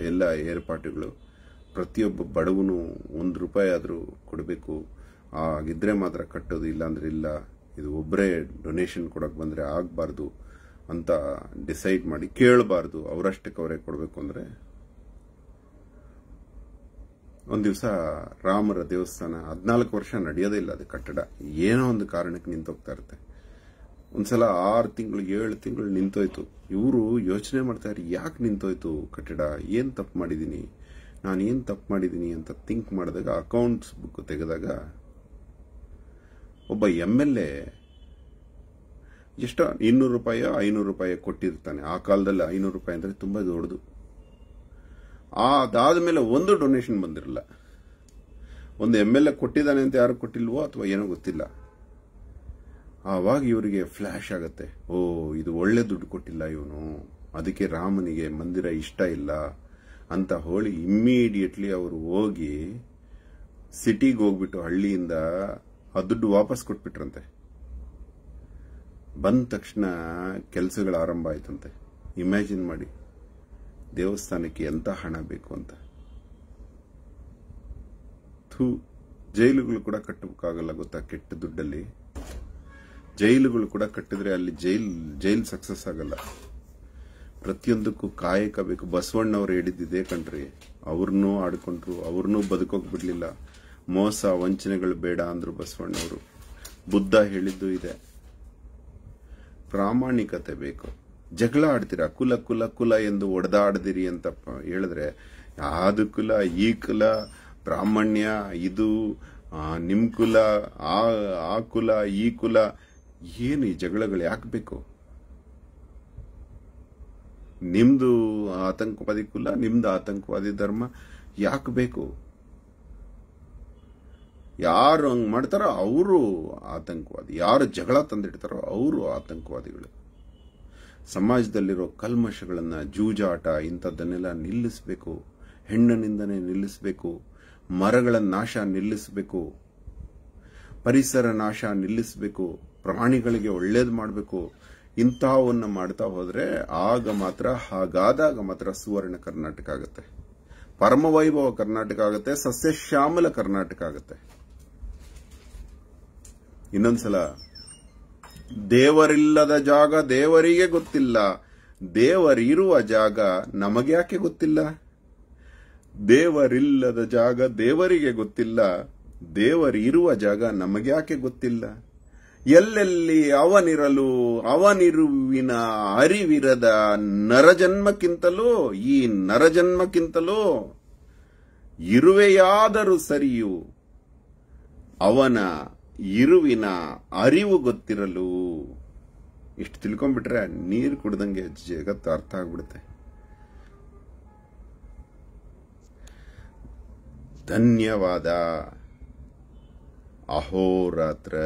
ಎಲ್ಲ ಏರ್ಪಾಟುಗಳು, ಪ್ರತಿಯೊಬ್ಬ ಬಡವನು 1 ರೂಪಾಯಿ ಆದರೂ ಕೊಡಬೇಕು, ಆಗಿದ್ರೆ ಮಾತ್ರ ಕಟ್ಟೋದು, ಇಲ್ಲಾಂದ್ರೆ ಇಲ್ಲ, ಇದು ಒಬ್ಬರೇ ಡೊನೇಷನ್ ಕೊಡೋಕೆ ಬಂದರೆ ಆಗಬಾರ್ದು ಅಂತ ಡಿಸೈಡ್ ಮಾಡಿ ಕೇಳಬಾರ್ದು, ಅವರಷ್ಟಕ್ಕೆ ಅವರೇ ಕೊಡಬೇಕು. ಅಂದರೆ ಒಂದು ದಿವಸ ರಾಮರ ದೇವಸ್ಥಾನ 14 ವರ್ಷ ನಡೆಯೋದೇ ಇಲ್ಲ ಅದು ಕಟ್ಟಡ, ಏನೋ ಒಂದು ಕಾರಣಕ್ಕೆ ನಿಂತೋಗ್ತಾ ಇರುತ್ತೆ. ಒಂದ್ಸಲ 6 ತಿಂಗಳು 7 ತಿಂಗಳು ನಿಂತೋಯ್ತು. ಇವರು ಯೋಚನೆ ಮಾಡ್ತಾರೆ, ಯಾಕೆ ನಿಂತೋಯ್ತು ಕಟ್ಟಡ, ಏನು ತಪ್ಪು ಮಾಡಿದ್ದೀನಿ, ನಾನೇನು ತಪ್ಪು ಮಾಡಿದ್ದೀನಿ ಅಂತ ಥಿಂಕ್ ಮಾಡಿದಾಗ ಅಕೌಂಟ್ಸ್ ಬುಕ್ ತೆಗೆದಾಗ ಒಬ್ಬ MLA ಎಷ್ಟೋ 200 ರೂಪಾಯೋ 500 ರೂಪಾಯಿ ಕೊಟ್ಟಿರ್ತಾನೆ. ಆ ಕಾಲದಲ್ಲಿ 500 ರೂಪಾಯಿ ಅಂದರೆ ತುಂಬ ದೊಡ್ಡದು. ಅದಾದ ಮೇಲೆ ಒಂದು ಡೊನೇಷನ್ ಬಂದಿರಲ್ಲ. ಒಂದು MLA ಕೊಟ್ಟಿದ್ದಾನೆ ಅಂತ ಯಾರು ಕೊಟ್ಟಿಲ್ವೋ ಅಥವಾ ಏನೋ ಗೊತ್ತಿಲ್ಲ. ಆವಾಗ ಇವರಿಗೆ ಫ್ಲ್ಯಾಶ್ ಆಗುತ್ತೆ, ಓ ಇದು ಒಳ್ಳೆ ದುಡ್ಡು ಕೊಟ್ಟಿಲ್ಲ ಇವನು, ಅದಕ್ಕೆ ರಾಮನಿಗೆ ಮಂದಿರ ಇಷ್ಟ ಇಲ್ಲ ಅಂತ ಹೇಳಿ ಇಮ್ಮಿಡಿಯೇಟ್ಲಿ ಅವರು ಹೋಗಿ ಸಿಟಿಗೆ ಹೋಗ್ಬಿಟ್ಟು ಹಳ್ಳಿಯಿಂದ ಆ ದುಡ್ಡು ವಾಪಸ್ ಕೊಟ್ಬಿಟ್ರಂತೆ. ಬಂದ ತಕ್ಷಣ ಕೆಲಸಗಳು ಆರಂಭ ಆಯ್ತಂತೆ. ಇಮ್ಯಾಜಿನ್ ಮಾಡಿ ದೇವಸ್ಥಾನಕ್ಕೆ ಎಂತ ಹಣ ಬೇಕು ಅಂತ. ಥೂ, ಜೈಲುಗಳು ಕೂಡ ಕಟ್ಟಬೇಕಾಗಲ್ಲ ಗೊತ್ತಾ ಕೆಟ್ಟ ದುಡ್ಡಲ್ಲಿ. ಜೈಲುಗಳು ಕೂಡ ಕಟ್ಟಿದ್ರೆ ಅಲ್ಲಿ ಜೈಲ್ ಸಕ್ಸಸ್ ಆಗಲ್ಲ. ಪ್ರತಿಯೊಂದಕ್ಕೂ ಕಾಯಕ ಬೇಕು. ಬಸವಣ್ಣವ್ರು ಹೇಳಿದ್ದಿದೆ ಕಣ್ರಿ, ಅವ್ರನ್ನೂ ಆಡ್ಕೊಂಡ್ರು, ಅವ್ರನ್ನೂ ಬದುಕೋಕ್ ಬಿಡ್ಲಿಲ್ಲ. ಮೋಸ ವಂಚನೆಗಳು ಬೇಡ ಅಂದ್ರು ಬಸವಣ್ಣವರು. ಬುದ್ಧ ಹೇಳಿದ್ದು ಇದೆ. ಪ್ರಾಮಾಣಿಕತೆ ಬೇಕು. ಜಗಳ ಆಡ್ತೀರಾ, ಕುಲ ಕುಲ ಕುಲ ಎಂದು ಒಡೆದಾಡ್ದಿರಿ ಅಂತ ಹೇಳಿದ್ರೆ ಯಾವುದು ಕುಲ, ಈ ಕುಲ, ಬ್ರಾಹ್ಮಣ್ಯ, ಇದು ನಿಮ್ ಕುಲ, ಆ ಕುಲ, ಈ ಕುಲ, ಏನು ಈ ಜಗಳಗಳು ಯಾಕೆ ಬೇಕು? ನಿಮ್ದು ಆತಂಕವಾದಿ ಕುಲ, ನಿಮ್ದು ಆತಂಕವಾದಿ ಧರ್ಮ ಯಾಕೆ ಬೇಕು? ಯಾರು ಹಂಗ್ ಮಾಡ್ತಾರೋ ಅವರು ಆತಂಕವಾದಿ, ಯಾರು ಜಗಳ ತಂದಿಡ್ತಾರೋ ಅವರು ಆತಂಕವಾದಿಗಳು. ಸಮಾಜದಲ್ಲಿರೋ ಕಲ್ಮಶಗಳನ್ನ, ಜೂಜಾಟ ಇಂಥದ್ದನ್ನೆಲ್ಲ ನಿಲ್ಲಿಸಬೇಕು. ಹೆಣ್ಣನಿಂದನೇ ನಿಲ್ಲಿಸಬೇಕು. ಮರಗಳ ನಾಶ ನಿಲ್ಲಿಸಬೇಕು. ಪರಿಸರ ನಾಶ ನಿಲ್ಲಿಸಬೇಕು. ಪ್ರಾಣಿಗಳಿಗೆ ಒಳ್ಳೇದು ಮಾಡಬೇಕು. ಇಂಥವನ್ನ ಮಾಡ್ತಾ ಹೋದ್ರೆ ಹಾಗಾದಾಗ ಮಾತ್ರ ಸುವರ್ಣ ಕರ್ನಾಟಕ ಆಗುತ್ತೆ, ಪರಮವೈಭವ ಕರ್ನಾಟಕ ಆಗುತ್ತೆ, ಸಸ್ಯಶ್ಯಾಮಲ ಕರ್ನಾಟಕ ಆಗುತ್ತೆ. ಇನ್ನೊಂದ್ಸಲ, ದೇವರಿಲ್ಲದ ಜಾಗ ದೇವರಿಗೆ ಗೊತ್ತಿಲ್ಲ, ದೇವರಿರುವ ಜಾಗ ನಮಗ್ಯಾಕೆ ಗೊತ್ತಿಲ್ಲ? ದೇವರಿಲ್ಲದ ಜಾಗ ದೇವರಿಗೆ ಗೊತ್ತಿಲ್ಲ, ದೇವರಿರುವ ಜಾಗ ನಮಗ್ಯಾಕೆ ಗೊತ್ತಿಲ್ಲ? ಎಲ್ಲೆಲ್ಲಿ ಅವನಿರಲು ಅವನಿರುವಿನ ಅರಿವಿರದ ನರಜನ್ಮಕ್ಕಿಂತಲೂ ಇರುವೆಯಾದರೂ ಸರಿಯು ಅವನ ಇರುವಿನ ಅರಿವು ಗೊತ್ತಿರಲು. ಇಷ್ಟು ತಿಳ್ಕೊಂಡ್ಬಿಟ್ರೆ ನೀರು ಕುಡ್ದಂಗೆ ಜಗತ್ತು ಅರ್ಥ ಆಗ್ಬಿಡುತ್ತೆ. ಧನ್ಯವಾದ. ಅಹೋರಾತ್ರ.